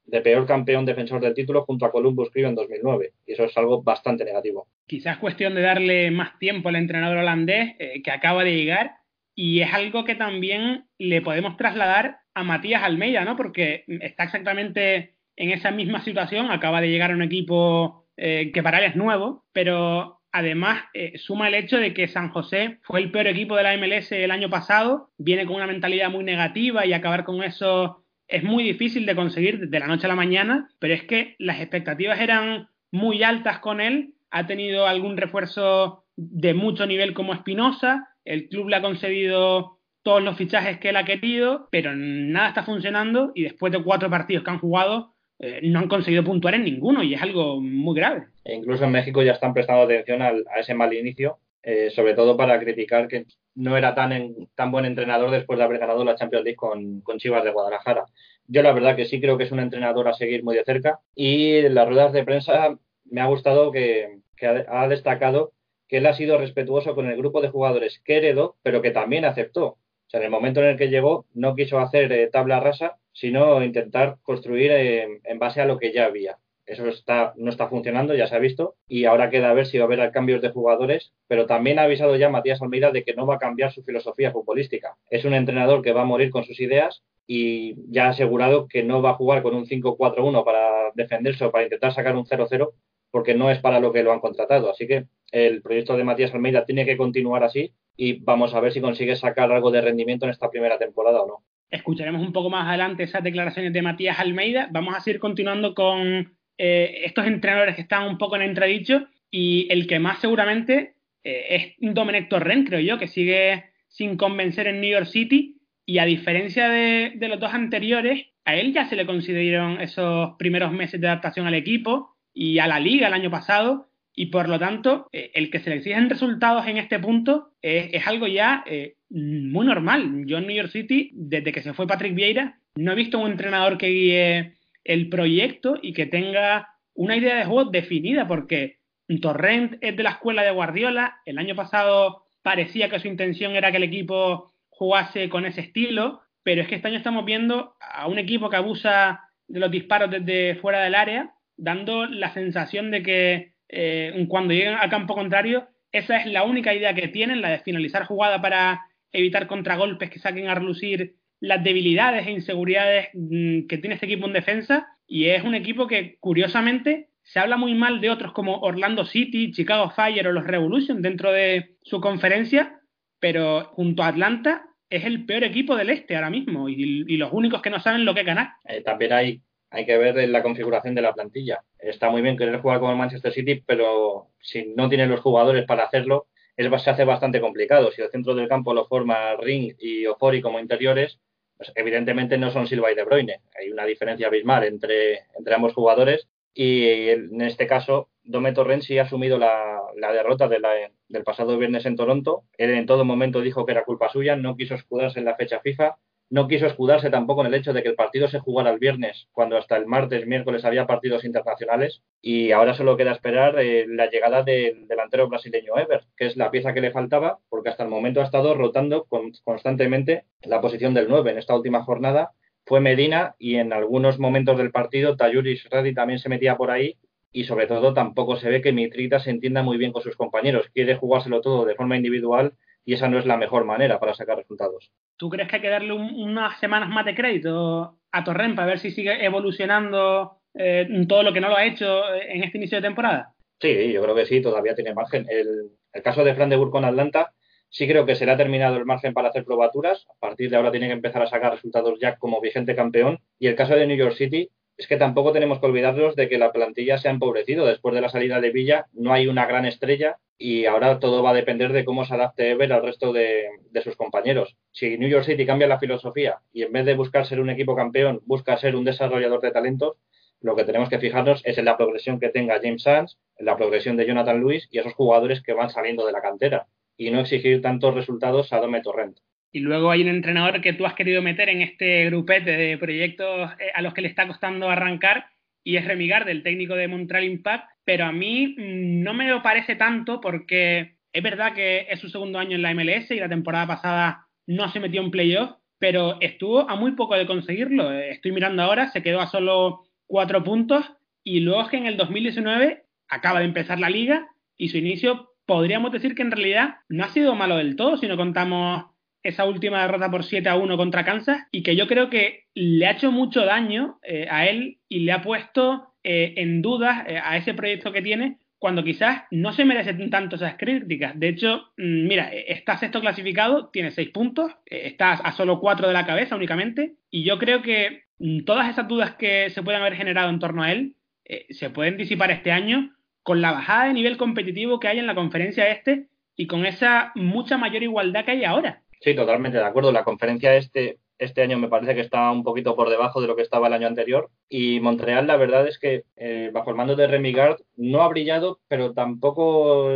de peor campeón defensor del título junto a Columbus Crew en dos mil nueve, y eso es algo bastante negativo. Quizás cuestión de darle más tiempo al entrenador holandés eh, que acaba de llegar, y es algo que también le podemos trasladar a Matías Almeida, ¿no? Porque está exactamente en esa misma situación, acaba de llegar a un equipo eh, que para él es nuevo, pero además eh, suma el hecho de que San José fue el peor equipo de la M L S el año pasado, viene con una mentalidad muy negativa y acabar con eso es muy difícil de conseguir desde la noche a la mañana, pero es que las expectativas eran muy altas con él. Ha tenido algún refuerzo de mucho nivel como Espinosa, el club le ha concedido todos los fichajes que él ha querido, pero nada está funcionando y después de cuatro partidos que han jugado eh, no han conseguido puntuar en ninguno, y es algo muy grave. E incluso en México ya están prestando atención al, a ese mal inicio, eh, sobre todo para criticar que no era tan, en, tan buen entrenador después de haber ganado la Champions League con, con Chivas de Guadalajara. Yo la verdad que sí creo que es un entrenador a seguir muy de cerca, y en las ruedas de prensa me ha gustado que, que ha destacado que él ha sido respetuoso con el grupo de jugadores que heredó, pero que también aceptó. O sea, en el momento en el que llegó no quiso hacer eh, tabla rasa, sino intentar construir eh, en base a lo que ya había. Eso está, no está funcionando, ya se ha visto, y ahora queda a ver si va a haber cambios de jugadores, pero también ha avisado ya Matías Almeida de que no va a cambiar su filosofía futbolística. Es un entrenador que va a morir con sus ideas y ya ha asegurado que no va a jugar con un cinco cuatro uno para defenderse o para intentar sacar un cero cero, porque no es para lo que lo han contratado. Así que el proyecto de Matías Almeida tiene que continuar así, y vamos a ver si consigue sacar algo de rendimiento en esta primera temporada o no. Escucharemos un poco más adelante esas declaraciones de Matías Almeida. Vamos a seguir continuando con Eh, estos entrenadores que están un poco en entredicho, y el que más seguramente eh, es Domènec Torrent, creo yo, que sigue sin convencer en New York City, y a diferencia de, de los dos anteriores, a él ya se le concedieron esos primeros meses de adaptación al equipo y a la liga el año pasado, y por lo tanto eh, el que se le exigen resultados en este punto eh, es algo ya eh, muy normal. Yo en New York City, desde que se fue Patrick Vieira, no he visto un entrenador que guíe el proyecto y que tenga una idea de juego definida, porque Torrent es de la escuela de Guardiola. El año pasado parecía que su intención era que el equipo jugase con ese estilo, pero es que este año estamos viendo a un equipo que abusa de los disparos desde fuera del área, dando la sensación de que eh, cuando lleguen a campo contrario, esa es la única idea que tienen, la de finalizar jugada para evitar contragolpes que saquen a relucir las debilidades e inseguridades que tiene este equipo en defensa. Y es un equipo que, curiosamente, se habla muy mal de otros como Orlando City, Chicago Fire o los Revolution dentro de su conferencia, pero junto a Atlanta es el peor equipo del este ahora mismo y, y los únicos que no saben lo que ganar. Eh, también hay, hay que ver la configuración de la plantilla. Está muy bien querer jugar con el Manchester City, pero si no tienes los jugadores para hacerlo, es, se hace bastante complicado. Si el centro del campo lo forma Ring y Ofori como interiores, pues evidentemente no son Silva y De Bruyne. Hay una diferencia abismal entre, entre ambos jugadores. Y en este caso, Domé Torrent sí ha asumido la, la derrota de la, del pasado viernes en Toronto. Él en todo momento dijo que era culpa suya, no quiso escudarse en la fecha FIFA, no quiso escudarse tampoco en el hecho de que el partido se jugara el viernes, cuando hasta el martes, miércoles había partidos internacionales. Y ahora solo queda esperar eh, la llegada del delantero brasileño Everton, que es la pieza que le faltaba, porque hasta el momento ha estado rotando con, constantemente la posición del nueve en esta última jornada. Fue Medina y en algunos momentos del partido Tayuri Sradi también se metía por ahí y sobre todo tampoco se ve que Mitrita se entienda muy bien con sus compañeros. Quiere jugárselo todo de forma individual y esa no es la mejor manera para sacar resultados. ¿Tú crees que hay que darle un, unas semanas más de crédito a Torrent para ver si sigue evolucionando eh, todo lo que no lo ha hecho en este inicio de temporada? Sí, yo creo que sí, todavía tiene margen. El, el caso de Fran de Boer con Atlanta... Sí creo que será terminado el margen para hacer probaturas. A partir de ahora tiene que empezar a sacar resultados ya como vigente campeón. Y el caso de New York City es que tampoco tenemos que olvidarnos de que la plantilla se ha empobrecido. Después de la salida de Villa no hay una gran estrella y ahora todo va a depender de cómo se adapte Ever al resto de, de sus compañeros. Si New York City cambia la filosofía y en vez de buscar ser un equipo campeón busca ser un desarrollador de talentos, lo que tenemos que fijarnos es en la progresión que tenga James Sands, en la progresión de Jonathan Lewis y esos jugadores que van saliendo de la cantera. Y no exigir tantos resultados a Domé Torrent. Y luego hay un entrenador que tú has querido meter en este grupete de proyectos a los que le está costando arrancar y es Remy Gardel, el técnico de Montreal Impact, pero a mí no me lo parece tanto porque es verdad que es su segundo año en la M L S y la temporada pasada no se metió en playoff, pero estuvo a muy poco de conseguirlo. Estoy mirando ahora, se quedó a solo cuatro puntos y luego es que en el dos mil diecinueve acaba de empezar la liga y su inicio... Podríamos decir que en realidad no ha sido malo del todo si no contamos esa última derrota por siete a uno contra Kansas y que yo creo que le ha hecho mucho daño eh, a él y le ha puesto eh, en dudas eh, a ese proyecto que tiene cuando quizás no se merecen tanto esas críticas. De hecho, mira, está sexto clasificado, tiene seis puntos, está a solo cuatro de la cabeza únicamente y yo creo que todas esas dudas que se pueden haber generado en torno a él eh, se pueden disipar este año con la bajada de nivel competitivo que hay en la conferencia este y con esa mucha mayor igualdad que hay ahora. Sí, totalmente de acuerdo. La conferencia este este año me parece que está un poquito por debajo de lo que estaba el año anterior y Montreal la verdad es que eh, bajo el mando de Remy Gard no ha brillado pero tampoco,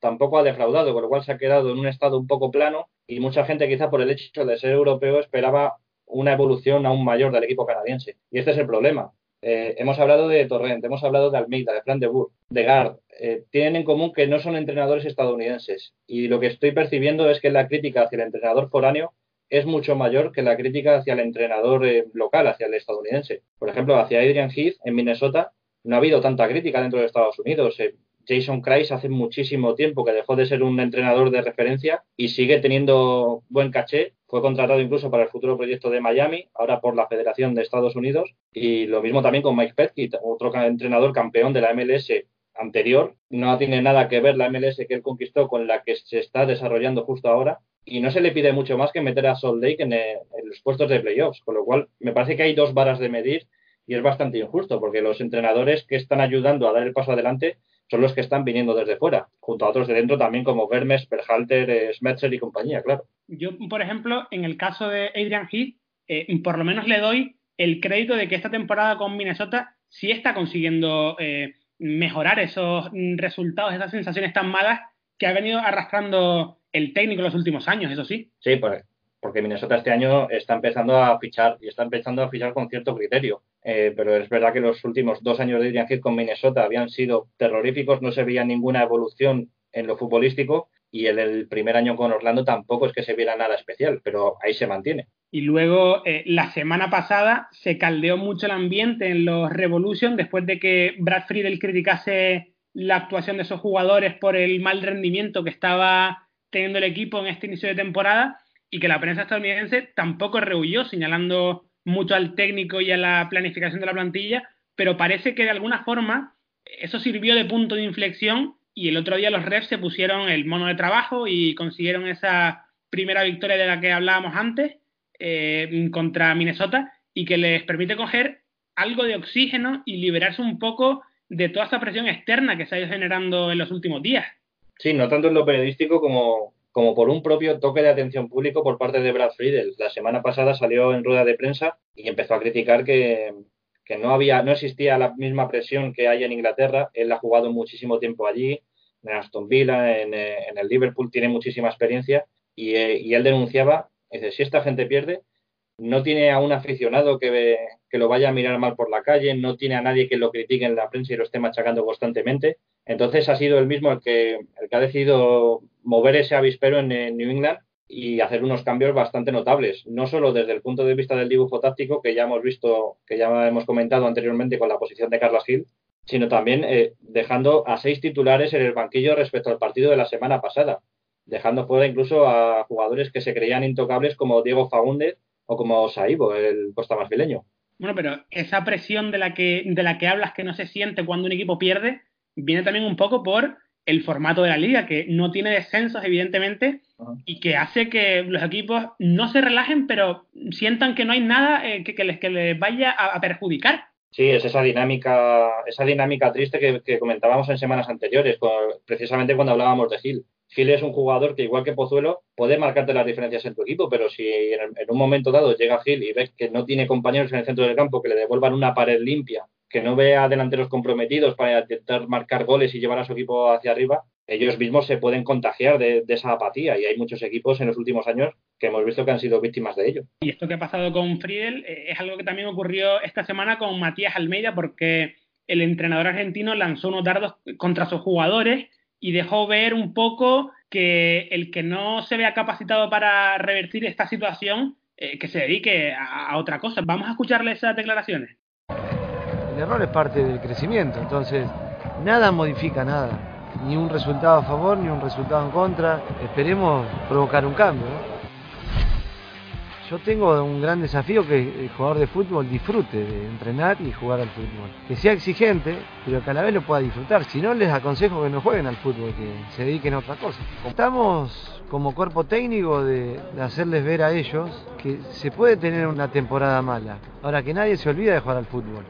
tampoco ha defraudado, con lo cual se ha quedado en un estado un poco plano y mucha gente quizá por el hecho de ser europeo esperaba una evolución aún mayor del equipo canadiense y este es el problema. Eh, hemos hablado de Torrent, hemos hablado de Almeida, de Fran de Boer, de Gard. Eh, tienen en común que no son entrenadores estadounidenses. Y lo que estoy percibiendo es que la crítica hacia el entrenador foráneo es mucho mayor que la crítica hacia el entrenador eh, local, hacia el estadounidense. Por ejemplo, hacia Adrian Heath en Minnesota no ha habido tanta crítica dentro de Estados Unidos. Eh, Jason Kreis hace muchísimo tiempo que dejó de ser un entrenador de referencia y sigue teniendo buen caché. Fue contratado incluso para el futuro proyecto de Miami, ahora por la Federación de Estados Unidos. Y lo mismo también con Mike Petke, otro entrenador campeón de la M L S anterior. No tiene nada que ver la M L S que él conquistó con la que se está desarrollando justo ahora. Y no se le pide mucho más que meter a Salt Lake en, el, en los puestos de playoffs. Con lo cual, me parece que hay dos varas de medir y es bastante injusto porque los entrenadores que están ayudando a dar el paso adelante son los que están viniendo desde fuera, junto a otros de dentro también como Vermes, Berhalter, eh, Schmetzer y compañía, claro. Yo, por ejemplo, en el caso de Adrian Heath, eh, por lo menos le doy el crédito de que esta temporada con Minnesota sí está consiguiendo eh, mejorar esos resultados, esas sensaciones tan malas que ha venido arrastrando el técnico en los últimos años, eso sí. Sí, pues, porque Minnesota este año está empezando a fichar y está empezando a fichar con cierto criterio. Eh, pero es verdad que los últimos dos años de Adrian Heath con Minnesota habían sido terroríficos, no se veía ninguna evolución en lo futbolístico y el, el primer año con Orlando tampoco es que se viera nada especial, pero ahí se mantiene. Y luego eh, la semana pasada se caldeó mucho el ambiente en los Revolution después de que Brad Friedel criticase la actuación de esos jugadores por el mal rendimiento que estaba teniendo el equipo en este inicio de temporada, y que la prensa estadounidense tampoco rehuyó, señalando mucho al técnico y a la planificación de la plantilla, pero parece que de alguna forma eso sirvió de punto de inflexión, y el otro día los refs se pusieron el mono de trabajo y consiguieron esa primera victoria de la que hablábamos antes eh, contra Minnesota, y que les permite coger algo de oxígeno y liberarse un poco de toda esa presión externa que se ha ido generando en los últimos días. Sí, no tanto en lo periodístico como, como por un propio toque de atención público por parte de Brad Friedel. La semana pasada salió en rueda de prensa y empezó a criticar que, que no había, no existía la misma presión que hay en Inglaterra. Él ha jugado muchísimo tiempo allí, en Aston Villa, en, en el Liverpool, tiene muchísima experiencia, y, y él denunciaba, dice, si esta gente pierde, no tiene a un aficionado que, ve, que lo vaya a mirar mal por la calle, no tiene a nadie que lo critique en la prensa y lo esté machacando constantemente. Entonces ha sido él mismo el que, el que ha decidido mover ese avispero en, en New England y hacer unos cambios bastante notables, no solo desde el punto de vista del dibujo táctico, que ya hemos visto, que ya hemos comentado anteriormente con la posición de Carles Gil, sino también eh, dejando a seis titulares en el banquillo respecto al partido de la semana pasada, dejando fuera incluso a jugadores que se creían intocables como Diego Faúndez o como Saibo, el costamarfileño. Bueno, pero esa presión de la que de la que hablas, que no se siente cuando un equipo pierde, viene también un poco por el formato de la liga, que no tiene descensos, evidentemente, uh-huh. y que hace que los equipos no se relajen, pero sientan que no hay nada eh, que, que, les, que les vaya a, a perjudicar. Sí, es esa dinámica esa dinámica triste que, que comentábamos en semanas anteriores, con, precisamente cuando hablábamos de Gil. Gil es un jugador que, igual que Pozuelo, puede marcarte las diferencias en tu equipo, pero si en, el, en un momento dado llega Gil y ves que no tiene compañeros en el centro del campo que le devuelvan una pared limpia, que no vea delanteros comprometidos para intentar marcar goles y llevar a su equipo hacia arriba, ellos mismos se pueden contagiar de, de esa apatía, y hay muchos equipos en los últimos años que hemos visto que han sido víctimas de ello. Y esto que ha pasado con Friedel eh, es algo que también ocurrió esta semana con Matías Almeida, porque el entrenador argentino lanzó unos dardos contra sus jugadores y dejó ver un poco que el que no se vea capacitado para revertir esta situación, eh, que se dedique a, a otra cosa. Vamos a escucharle esas declaraciones. El error es parte del crecimiento, entonces nada modifica nada, ni un resultado a favor, ni un resultado en contra. Esperemos provocar un cambio, ¿no? Yo tengo un gran desafío, que el jugador de fútbol disfrute de entrenar y jugar al fútbol, que sea exigente, pero que a la vez lo pueda disfrutar. Si no, les aconsejo que no jueguen al fútbol, que se dediquen a otra cosa. Estamos como cuerpo técnico de, de hacerles ver a ellos que se puede tener una temporada mala, ahora que nadie se olvida de jugar al fútbol.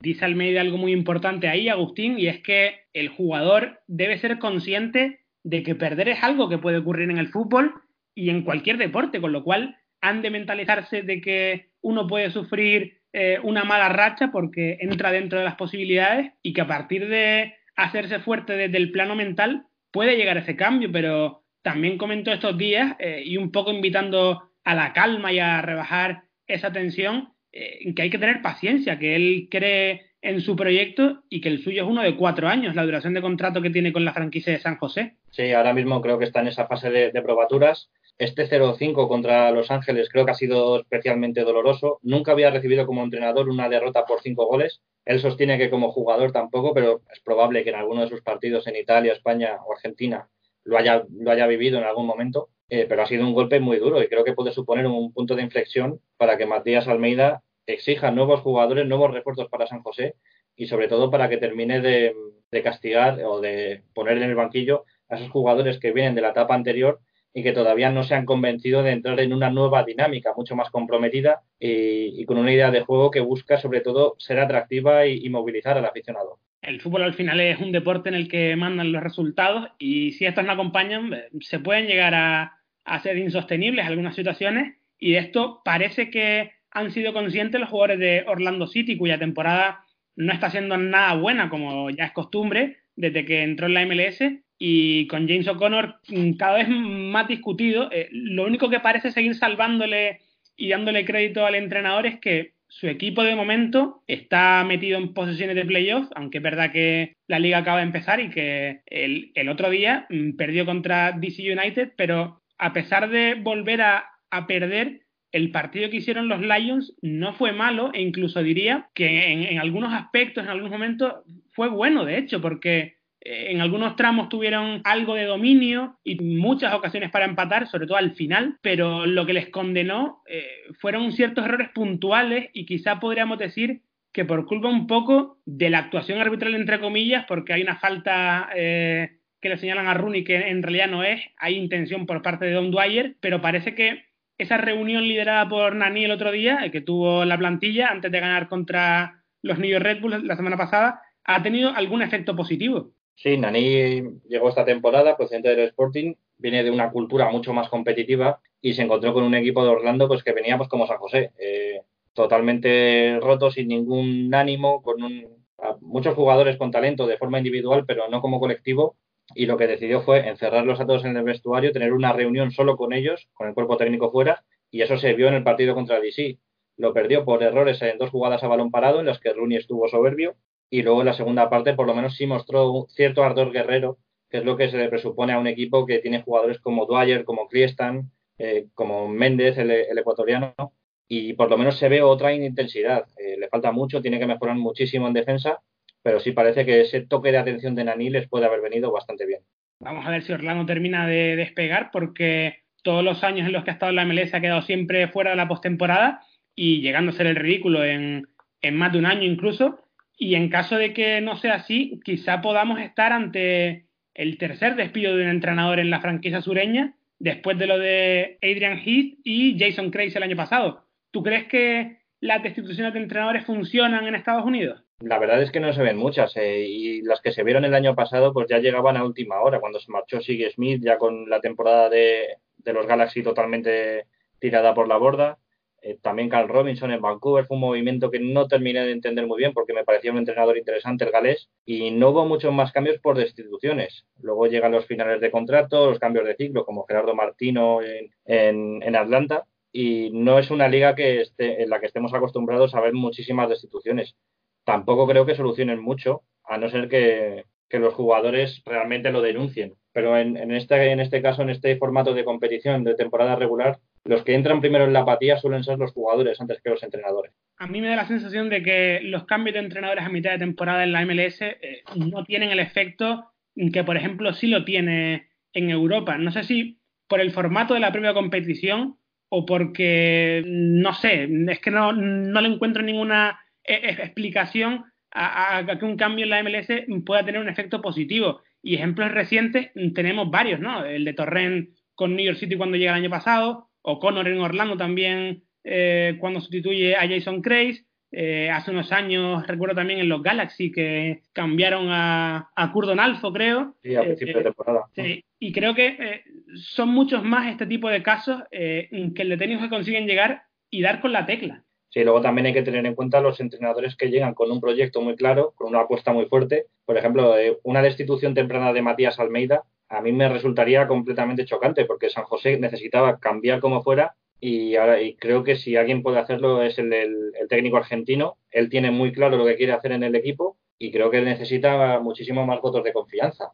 Dice Almeida algo muy importante ahí, Agustín, y es que el jugador debe ser consciente de que perder es algo que puede ocurrir en el fútbol y en cualquier deporte, con lo cual han de mentalizarse de que uno puede sufrir eh, una mala racha porque entra dentro de las posibilidades, y que a partir de hacerse fuerte desde el plano mental puede llegar ese cambio. Pero también comentó estos días, eh, y un poco invitando a la calma y a rebajar esa tensión, que hay que tener paciencia, que él cree en su proyecto y que el suyo es uno de cuatro años, la duración de contrato que tiene con la franquicia de San José. Sí, ahora mismo creo que está en esa fase de, de probaturas. Este cero cinco contra Los Ángeles creo que ha sido especialmente doloroso. Nunca había recibido como entrenador una derrota por cinco goles. Él sostiene que como jugador tampoco, pero es probable que en alguno de sus partidos en Italia, España o Argentina lo haya, lo haya vivido en algún momento. Eh, pero ha sido un golpe muy duro y creo que puede suponer un punto de inflexión para que Matías Almeida exija nuevos jugadores, nuevos refuerzos para San José, y sobre todo para que termine de, de castigar o de poner en el banquillo a esos jugadores que vienen de la etapa anterior y que todavía no se han convencido de entrar en una nueva dinámica mucho más comprometida y, y con una idea de juego que busca sobre todo ser atractiva y, y movilizar al aficionado. El fútbol al final es un deporte en el que mandan los resultados, y si estos no acompañan se pueden llegar a, a ser insostenibles algunas situaciones, y de esto parece que han sido conscientes los jugadores de Orlando City, cuya temporada no está siendo nada buena, como ya es costumbre desde que entró en la M L S, y con James O'Connor cada vez más discutido. Eh, lo único que parece seguir salvándole y dándole crédito al entrenador es que su equipo de momento está metido en posiciones de playoff, aunque es verdad que la liga acaba de empezar y que el, el otro día perdió contra D C United, pero a pesar de volver a, a perder, el partido que hicieron los Lions no fue malo, e incluso diría que en, en algunos aspectos, en algunos momentos, fue bueno, de hecho, porque en algunos tramos tuvieron algo de dominio y muchas ocasiones para empatar, sobre todo al final, pero lo que les condenó eh, fueron ciertos errores puntuales y quizá podríamos decir que por culpa un poco de la actuación arbitral, entre comillas, porque hay una falta eh, que le señalan a Rooney que en realidad no es, hay intención por parte de Don Dwyer, pero parece que esa reunión liderada por Nani el otro día, que tuvo la plantilla antes de ganar contra los New York Red Bulls la semana pasada, ha tenido algún efecto positivo. Sí, Nani llegó esta temporada procedente del Sporting, viene de una cultura mucho más competitiva y se encontró con un equipo de Orlando pues que venía pues como San José, eh, totalmente roto, sin ningún ánimo, con un, muchos jugadores con talento de forma individual pero no como colectivo, y lo que decidió fue encerrarlos a todos en el vestuario, tener una reunión solo con ellos, con el cuerpo técnico fuera, y eso se vio en el partido contra D C. Lo perdió por errores en dos jugadas a balón parado en las que Rooney estuvo soberbio. Y luego en la segunda parte por lo menos sí mostró cierto ardor guerrero, que es lo que se le presupone a un equipo que tiene jugadores como Dwyer, como Criestan, eh, como Méndez, el, el ecuatoriano, y por lo menos se ve otra intensidad. Eh, le falta mucho, tiene que mejorar muchísimo en defensa, pero sí parece que ese toque de atención de Nani les puede haber venido bastante bien. Vamos a ver si Orlando termina de despegar, porque todos los años en los que ha estado en la M L S ha quedado siempre fuera de la postemporada y llegando a ser el ridículo en, en más de un año incluso. Y en caso de que no sea así, quizá podamos estar ante el tercer despido de un entrenador en la franquicia sureña, después de lo de Adrian Heath y Jason Kreis el año pasado. ¿Tú crees que las destituciones de entrenadores funcionan en Estados Unidos? La verdad es que no se ven muchas, eh, y las que se vieron el año pasado pues ya llegaban a última hora, cuando se marchó Sig Smith, ya con la temporada de, de los Galaxy totalmente tirada por la borda. Eh, también Carl Robinson en Vancouver fue un movimiento que no terminé de entender muy bien porque me parecía un entrenador interesante, el galés, y no hubo muchos más cambios por destituciones. Luego llegan los finales de contrato, los cambios de ciclo, como Gerardo Martino en, en, en Atlanta, y no es una liga que esté, en la que estemos acostumbrados a ver muchísimas destituciones. Tampoco creo que solucionen mucho, a no ser que, que los jugadores realmente lo denuncien. Pero en, en, este, en este caso, en este formato de competición de temporada regular, los que entran primero en la apatía suelen ser los jugadores antes que los entrenadores. A mí me da la sensación de que los cambios de entrenadores a mitad de temporada en la M L S eh, no tienen el efecto que, por ejemplo, sí lo tiene en Europa. No sé si por el formato de la propia competición o porque, no sé, es que no, no le encuentro ninguna e- e- explicación a, a, a que un cambio en la M L S pueda tener un efecto positivo. Y ejemplos recientes tenemos varios, ¿no? El de Torrent con New York City cuando llega el año pasado, o Connor en Orlando también, eh, cuando sustituye a Jason Kreis. Eh, hace unos años, recuerdo también en los Galaxy, que cambiaron a, a Curdon Alfo, creo. Sí, a principio eh, de temporada. Sí, y creo que eh, son muchos más este tipo de casos eh, que el de tenis que consiguen llegar y dar con la tecla. Sí, luego también hay que tener en cuenta los entrenadores que llegan con un proyecto muy claro, con una apuesta muy fuerte. Por ejemplo, eh, una destitución temprana de Matías Almeida, a mí me resultaría completamente chocante porque San José necesitaba cambiar como fuera, y, ahora, y creo que si alguien puede hacerlo es el, el, el técnico argentino. Él tiene muy claro lo que quiere hacer en el equipo y creo que necesita muchísimos más votos de confianza.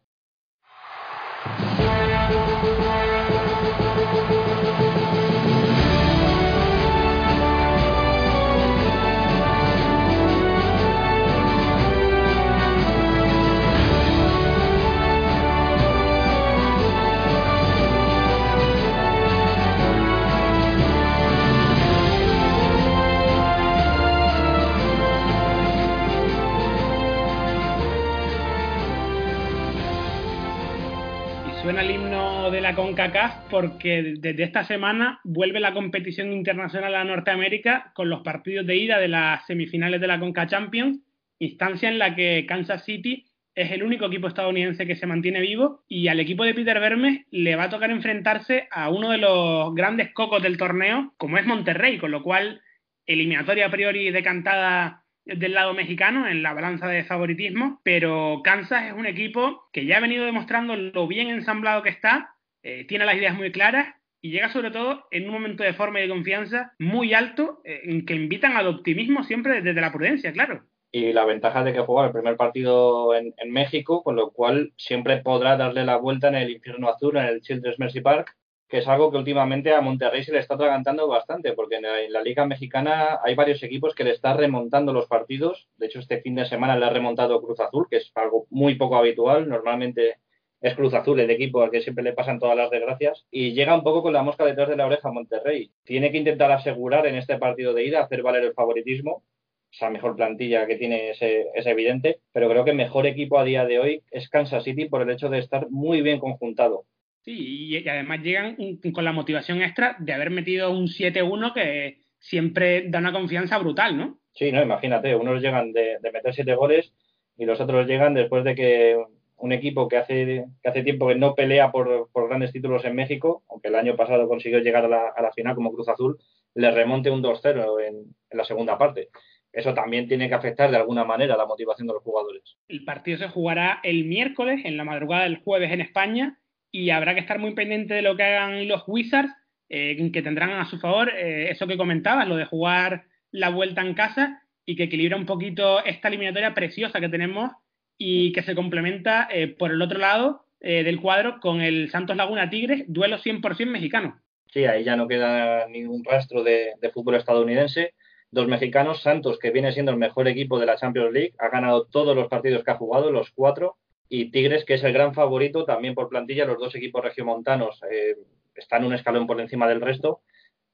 Suena el himno de la CONCACAF porque desde esta semana vuelve la competición internacional a Norteamérica con los partidos de ida de las semifinales de la CONCA Champions, instancia en la que Kansas City es el único equipo estadounidense que se mantiene vivo, y al equipo de Peter Vermes le va a tocar enfrentarse a uno de los grandes cocos del torneo, como es Monterrey, con lo cual eliminatoria a priori decantada del lado mexicano en la balanza de favoritismo, pero Kansas es un equipo que ya ha venido demostrando lo bien ensamblado que está, eh, tiene las ideas muy claras y llega sobre todo en un momento de forma y de confianza muy alto, eh, que invitan al optimismo siempre desde la prudencia, claro. Y la ventaja de que juega el primer partido en, en México, con lo cual siempre podrá darle la vuelta en el infierno azul, en el Children's Mercy Park, que es algo que últimamente a Monterrey se le está atragantando bastante, porque en la, en la Liga Mexicana hay varios equipos que le están remontando los partidos. De hecho, este fin de semana le ha remontado Cruz Azul, que es algo muy poco habitual. Normalmente es Cruz Azul el equipo al que siempre le pasan todas las desgracias, y llega un poco con la mosca detrás de la oreja a Monterrey. Tiene que intentar asegurar en este partido de ida, hacer valer el favoritismo. Esa mejor plantilla que tiene ese, es evidente, pero creo que el mejor equipo a día de hoy es Kansas City por el hecho de estar muy bien conjuntado. Sí, y además llegan con la motivación extra de haber metido un siete uno que siempre da una confianza brutal, ¿no? Sí, no, imagínate, unos llegan de, de meter siete goles y los otros llegan después de que un equipo que hace, que hace tiempo que no pelea por, por grandes títulos en México, aunque el año pasado consiguió llegar a la, a la final como Cruz Azul, le remonte un dos cero en, en la segunda parte. Eso también tiene que afectar de alguna manera la motivación de los jugadores. El partido se jugará el miércoles, en la madrugada del jueves en España, y habrá que estar muy pendiente de lo que hagan los Wizards, eh, que tendrán a su favor eh, eso que comentabas, lo de jugar la vuelta en casa, y que equilibra un poquito esta eliminatoria preciosa que tenemos y que se complementa eh, por el otro lado eh, del cuadro con el Santos Laguna Tigres, duelo cien por ciento mexicano. Sí, ahí ya no queda ningún rastro de, de fútbol estadounidense. Dos mexicanos, Santos, que viene siendo el mejor equipo de la Champions League, ha ganado todos los partidos que ha jugado, los cuatro, y Tigres, que es el gran favorito también por plantilla. Los dos equipos regiomontanos eh, están un escalón por encima del resto,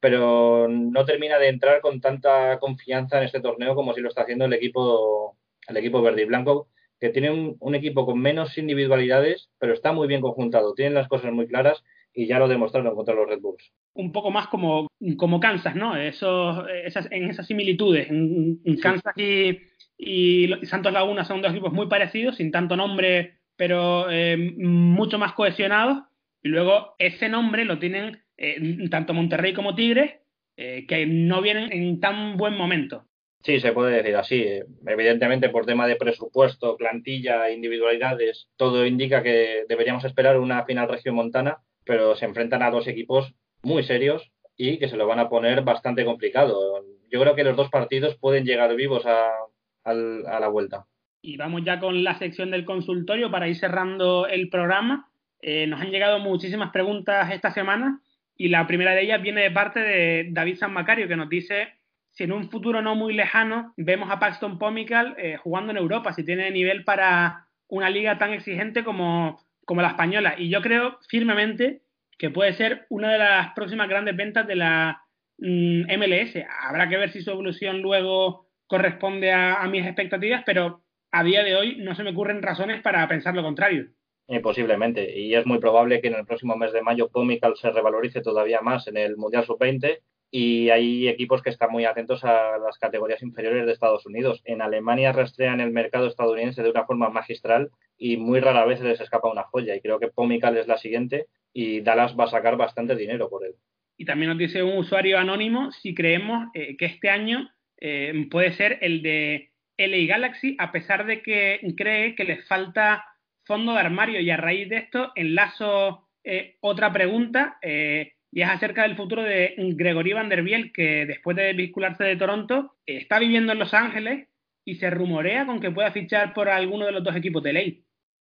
pero no termina de entrar con tanta confianza en este torneo como si lo está haciendo el equipo, el equipo verde y blanco, que tiene un, un equipo con menos individualidades, pero está muy bien conjuntado, tienen las cosas muy claras y ya lo demostraron contra los Red Bulls. Un poco más como, como Kansas, ¿no? Esos, esas, en esas similitudes. En, en sí. Kansas y, y Santos Laguna son dos equipos muy parecidos, sin tanto nombre, pero eh, mucho más cohesionados. Y luego ese nombre lo tienen eh, tanto Monterrey como Tigres, eh, que no vienen en tan buen momento. Sí, se puede decir así. Evidentemente, por tema de presupuesto, plantilla, individualidades, todo indica que deberíamos esperar una final regiomontana, pero se enfrentan a dos equipos muy serios y que se lo van a poner bastante complicado. Yo creo que los dos partidos pueden llegar vivos a, a, a la vuelta. Y vamos ya con la sección del consultorio para ir cerrando el programa. Eh, nos han llegado muchísimas preguntas esta semana y la primera de ellas viene de parte de David San Macario, que nos dice si en un futuro no muy lejano vemos a Paxton Pomykal eh, jugando en Europa, si tiene nivel para una liga tan exigente como, como la española. Y yo creo firmemente que puede ser una de las próximas grandes ventas de la mm, M L S. Habrá que ver si su evolución luego corresponde a, a mis expectativas, pero a día de hoy no se me ocurren razones para pensar lo contrario. Eh, posiblemente, y es muy probable que en el próximo mes de mayo Pomykal se revalorice todavía más en el Mundial sub veinte. Y hay equipos que están muy atentos a las categorías inferiores de Estados Unidos. En Alemania rastrean el mercado estadounidense de una forma magistral y muy rara vez se les escapa una joya. Y creo que Pomykal es la siguiente y Dallas va a sacar bastante dinero por él. Y también nos dice un usuario anónimo si creemos eh, que este año eh, puede ser el de L A Galaxy, a pesar de que cree que les falta fondo de armario. Y a raíz de esto enlazo eh, otra pregunta. Eh, Y es acerca del futuro de Gregory Van Der Biel, que después de vincularse de Toronto, está viviendo en Los Ángeles y se rumorea con que pueda fichar por alguno de los dos equipos de L A.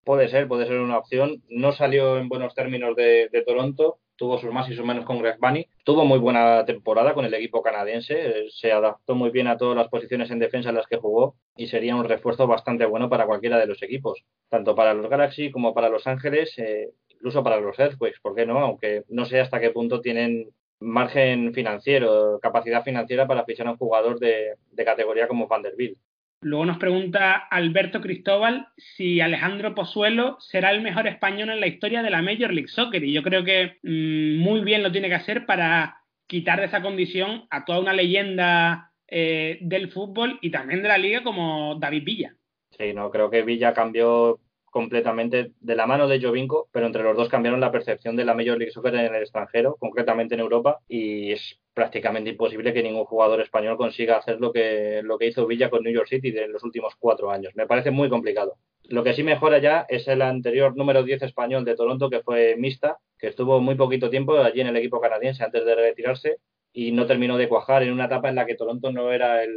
Puede ser, puede ser una opción. No salió en buenos términos de, de Toronto, tuvo sus más y sus menos con Greg Vanney. Tuvo muy buena temporada con el equipo canadiense, se adaptó muy bien a todas las posiciones en defensa en las que jugó y sería un refuerzo bastante bueno para cualquiera de los equipos, tanto para los Galaxy como para Los Ángeles. Eh, Incluso para los Earthquakes, ¿por qué no? Aunque no sé hasta qué punto tienen margen financiero, capacidad financiera para fichar a un jugador de, de categoría como Van Der Biel. Luego nos pregunta Alberto Cristóbal si Alejandro Pozuelo será el mejor español en la historia de la Major League Soccer. Y yo creo que mmm, muy bien lo tiene que hacer para quitar de esa condición a toda una leyenda eh, del fútbol y también de la liga como David Villa. Sí, no, creo que Villa cambió completamente de la mano de Jovinko, pero entre los dos cambiaron la percepción de la Major League Soccer en el extranjero, concretamente en Europa, y es prácticamente imposible que ningún jugador español consiga hacer lo que, lo que hizo Villa con New York City en los últimos cuatro años. Me parece muy complicado. Lo que sí mejora ya es el anterior número diez español de Toronto, que fue Mista, que estuvo muy poquito tiempo allí en el equipo canadiense antes de retirarse y no terminó de cuajar en una etapa en la que Toronto no era el...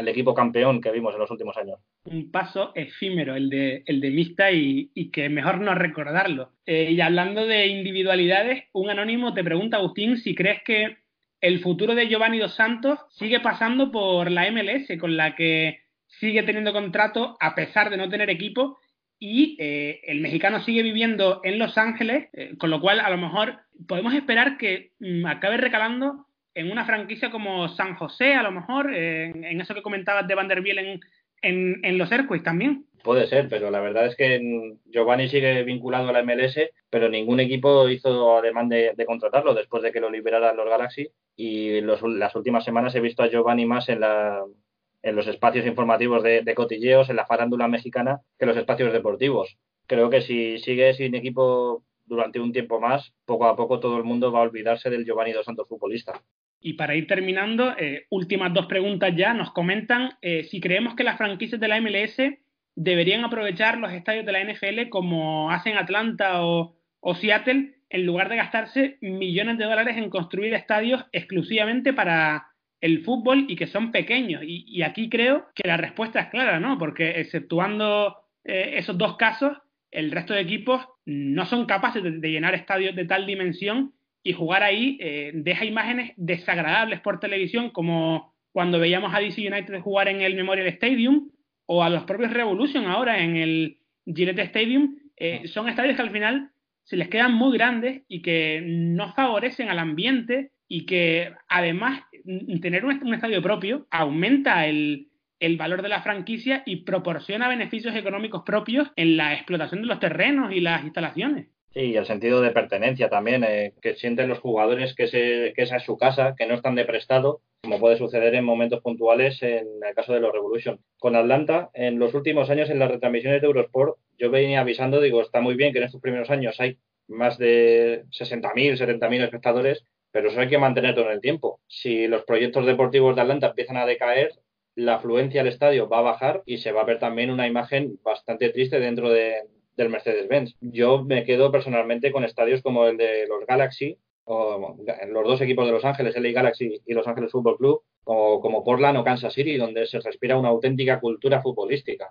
el equipo campeón que vimos en los últimos años. Un paso efímero el de, el de Mista y, y que mejor no recordarlo. Eh, y hablando de individualidades, un anónimo te pregunta, Agustín, si crees que el futuro de Giovanni Dos Santos sigue pasando por la M L S, con la que sigue teniendo contrato a pesar de no tener equipo, y eh, el mexicano sigue viviendo en Los Ángeles, eh, con lo cual a lo mejor podemos esperar que mmm, acabe recalando en una franquicia como San José, a lo mejor, eh, en eso que comentabas de Vanderbilt en, en, en los Earthquakes también. Puede ser, pero la verdad es que Giovanni sigue vinculado a la M L S, pero ningún equipo hizo demanda de, de contratarlo después de que lo liberaran los Galaxy, y los, las últimas semanas he visto a Giovanni más en la... en los espacios informativos de, de cotilleos, en la farándula mexicana, que los espacios deportivos. Creo que si sigue sin equipo durante un tiempo más, poco a poco todo el mundo va a olvidarse del Giovanni Dos Santos futbolista. Y para ir terminando, eh, últimas dos preguntas ya. Nos comentan eh, si creemos que las franquicias de la M L S deberían aprovechar los estadios de la N F L como hacen Atlanta o, o Seattle, en lugar de gastarse millones de dólares en construir estadios exclusivamente para el fútbol y que son pequeños. Y, y aquí creo que la respuesta es clara, ¿no? Porque exceptuando eh, esos dos casos, el resto de equipos no son capaces de, de llenar estadios de tal dimensión, y jugar ahí eh, deja imágenes desagradables por televisión, como cuando veíamos a D C United jugar en el Memorial Stadium o a los propios Revolution ahora en el Gillette Stadium. Eh, son estadios que al final se les quedan muy grandes y que no favorecen al ambiente, y que además tener un estadio propio aumenta el, el valor de la franquicia y proporciona beneficios económicos propios en la explotación de los terrenos y las instalaciones. Sí, y el sentido de pertenencia también, eh, que sienten los jugadores que, se, que esa es su casa, que no están de prestado, como puede suceder en momentos puntuales en el caso de los Revolution. Con Atlanta, en los últimos años en las retransmisiones de Eurosport, yo venía avisando, digo, está muy bien que en estos primeros años hay más de sesenta mil, setenta mil espectadores, pero eso hay que mantenerlo en el tiempo. Si los proyectos deportivos de Atlanta empiezan a decaer, la afluencia al estadio va a bajar y se va a ver también una imagen bastante triste dentro de, del Mercedes-Benz. Yo me quedo personalmente con estadios como el de los Galaxy, o los dos equipos de Los Ángeles, L A Galaxy y Los Ángeles Football Club, o como Portland o Kansas City, donde se respira una auténtica cultura futbolística.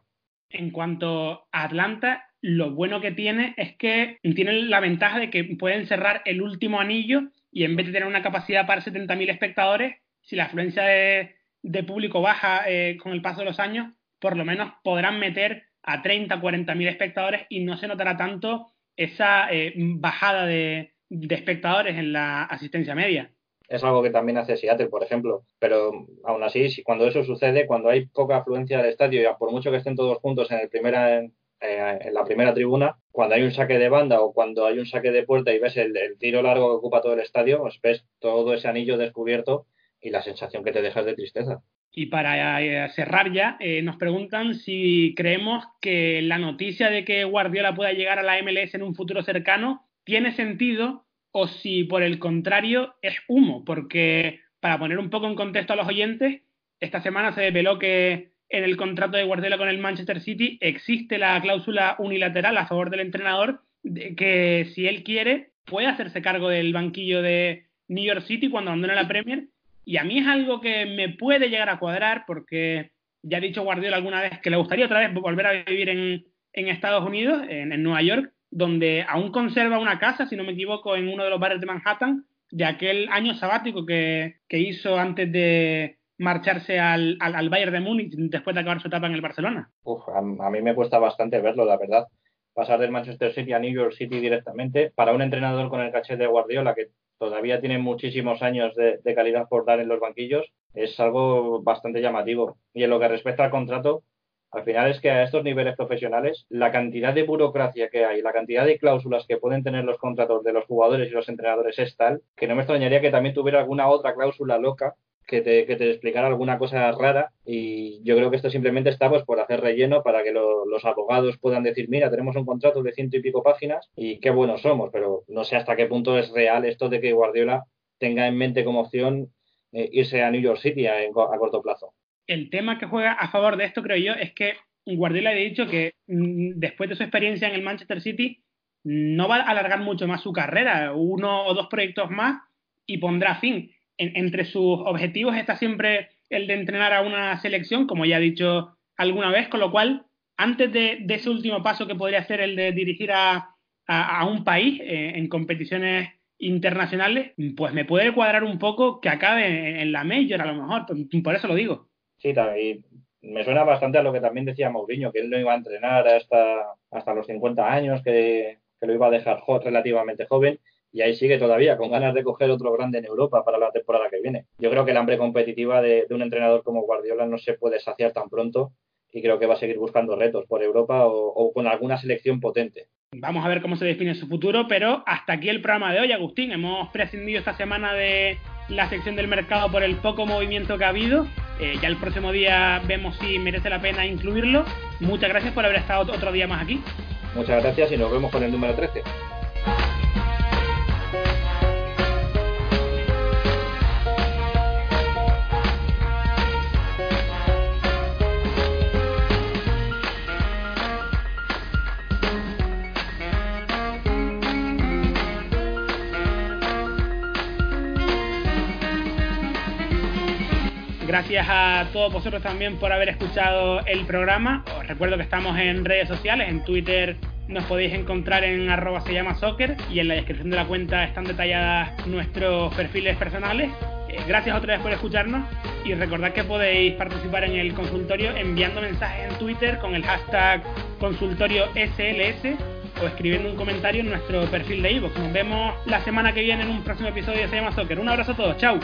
En cuanto a Atlanta, lo bueno que tiene es que tienen la ventaja de que pueden cerrar el último anillo, y en vez de tener una capacidad para setenta mil espectadores, si la afluencia de, de público baja eh, con el paso de los años, por lo menos podrán meter a treinta, cuarenta mil espectadores y no se notará tanto esa eh, bajada de, de espectadores en la asistencia media. Es algo que también hace Seattle, por ejemplo, pero aún así, si cuando eso sucede, cuando hay poca afluencia del estadio, y por mucho que estén todos juntos en el primer... En... Eh, en la primera tribuna, cuando hay un saque de banda o cuando hay un saque de puerta y ves el, el tiro largo que ocupa todo el estadio, pues ves todo ese anillo descubierto y la sensación que te dejas de tristeza. Y para eh, cerrar ya, eh, nos preguntan si creemos que la noticia de que Guardiola pueda llegar a la M L S en un futuro cercano tiene sentido, o si por el contrario es humo, porque para poner un poco en contexto a los oyentes, esta semana se desveló que en el contrato de Guardiola con el Manchester City existe la cláusula unilateral a favor del entrenador de que, si él quiere, puede hacerse cargo del banquillo de New York City cuando abandone la Premier. Y a mí es algo que me puede llegar a cuadrar, porque ya ha dicho Guardiola alguna vez que le gustaría otra vez volver a vivir en, en Estados Unidos, en, en Nueva York, donde aún conserva una casa, si no me equivoco, en uno de los barrios de Manhattan, de aquel año sabático que, que hizo antes de marcharse al, al, al Bayern de Múnich después de acabar su etapa en el Barcelona. Uf, a, a mí me cuesta bastante verlo, la verdad. Pasar del Manchester City a New York City directamente, para un entrenador con el caché de Guardiola, que todavía tiene muchísimos años de, de calidad por dar en los banquillos, es algo bastante llamativo. Y en lo que respecta al contrato, al final es que a estos niveles profesionales, la cantidad de burocracia que hay, la cantidad de cláusulas que pueden tener los contratos de los jugadores y los entrenadores es tal, que no me extrañaría que también tuviera alguna otra cláusula loca Que te, que te explicara alguna cosa rara, y yo creo que esto simplemente está pues por hacer relleno para que lo, los abogados puedan decir, mira, tenemos un contrato de ciento y pico páginas y qué buenos somos, pero no sé hasta qué punto es real esto de que Guardiola tenga en mente como opción eh, irse a New York City a, a corto plazo. El tema que juega a favor de esto, creo yo, es que Guardiola ha dicho que después de su experiencia en el Manchester City no va a alargar mucho más su carrera, uno o dos proyectos más y pondrá fin. Entre sus objetivos está siempre el de entrenar a una selección, como ya he dicho alguna vez, con lo cual, antes de, de ese último paso que podría ser el de dirigir a, a, a un país eh, en competiciones internacionales, pues me puede cuadrar un poco que acabe en, en la Major, a lo mejor, por, por eso lo digo. Sí, también. Me suena bastante a lo que también decía Mourinho, que él no iba a entrenar hasta, hasta los cincuenta años, que, que lo iba a dejar jo, relativamente joven, y ahí sigue todavía, con ganas de coger otro grande en Europa para la temporada que viene. Yo creo que el hambre competitiva de, de un entrenador como Guardiola no se puede saciar tan pronto, y creo que va a seguir buscando retos por Europa o, o con alguna selección potente. Vamos a ver cómo se define su futuro, pero hasta aquí el programa de hoy, Agustín. Hemos prescindido esta semana de la sección del mercado por el poco movimiento que ha habido. Eh, ya el próximo día vemos si merece la pena incluirlo. Muchas gracias por haber estado otro día más aquí. Muchas gracias y nos vemos con el número trece. Gracias a todos vosotros también por haber escuchado el programa. Os recuerdo que estamos en redes sociales, en Twitter nos podéis encontrar en arroba se llama soccer y en la descripción de la cuenta están detalladas nuestros perfiles personales. Eh, gracias otra vez por escucharnos y recordad que podéis participar en el consultorio enviando mensajes en Twitter con el hashtag consultorio S L S o escribiendo un comentario en nuestro perfil de iVoox. Nos vemos la semana que viene en un próximo episodio de Se Llama Soccer. Un abrazo a todos, chao.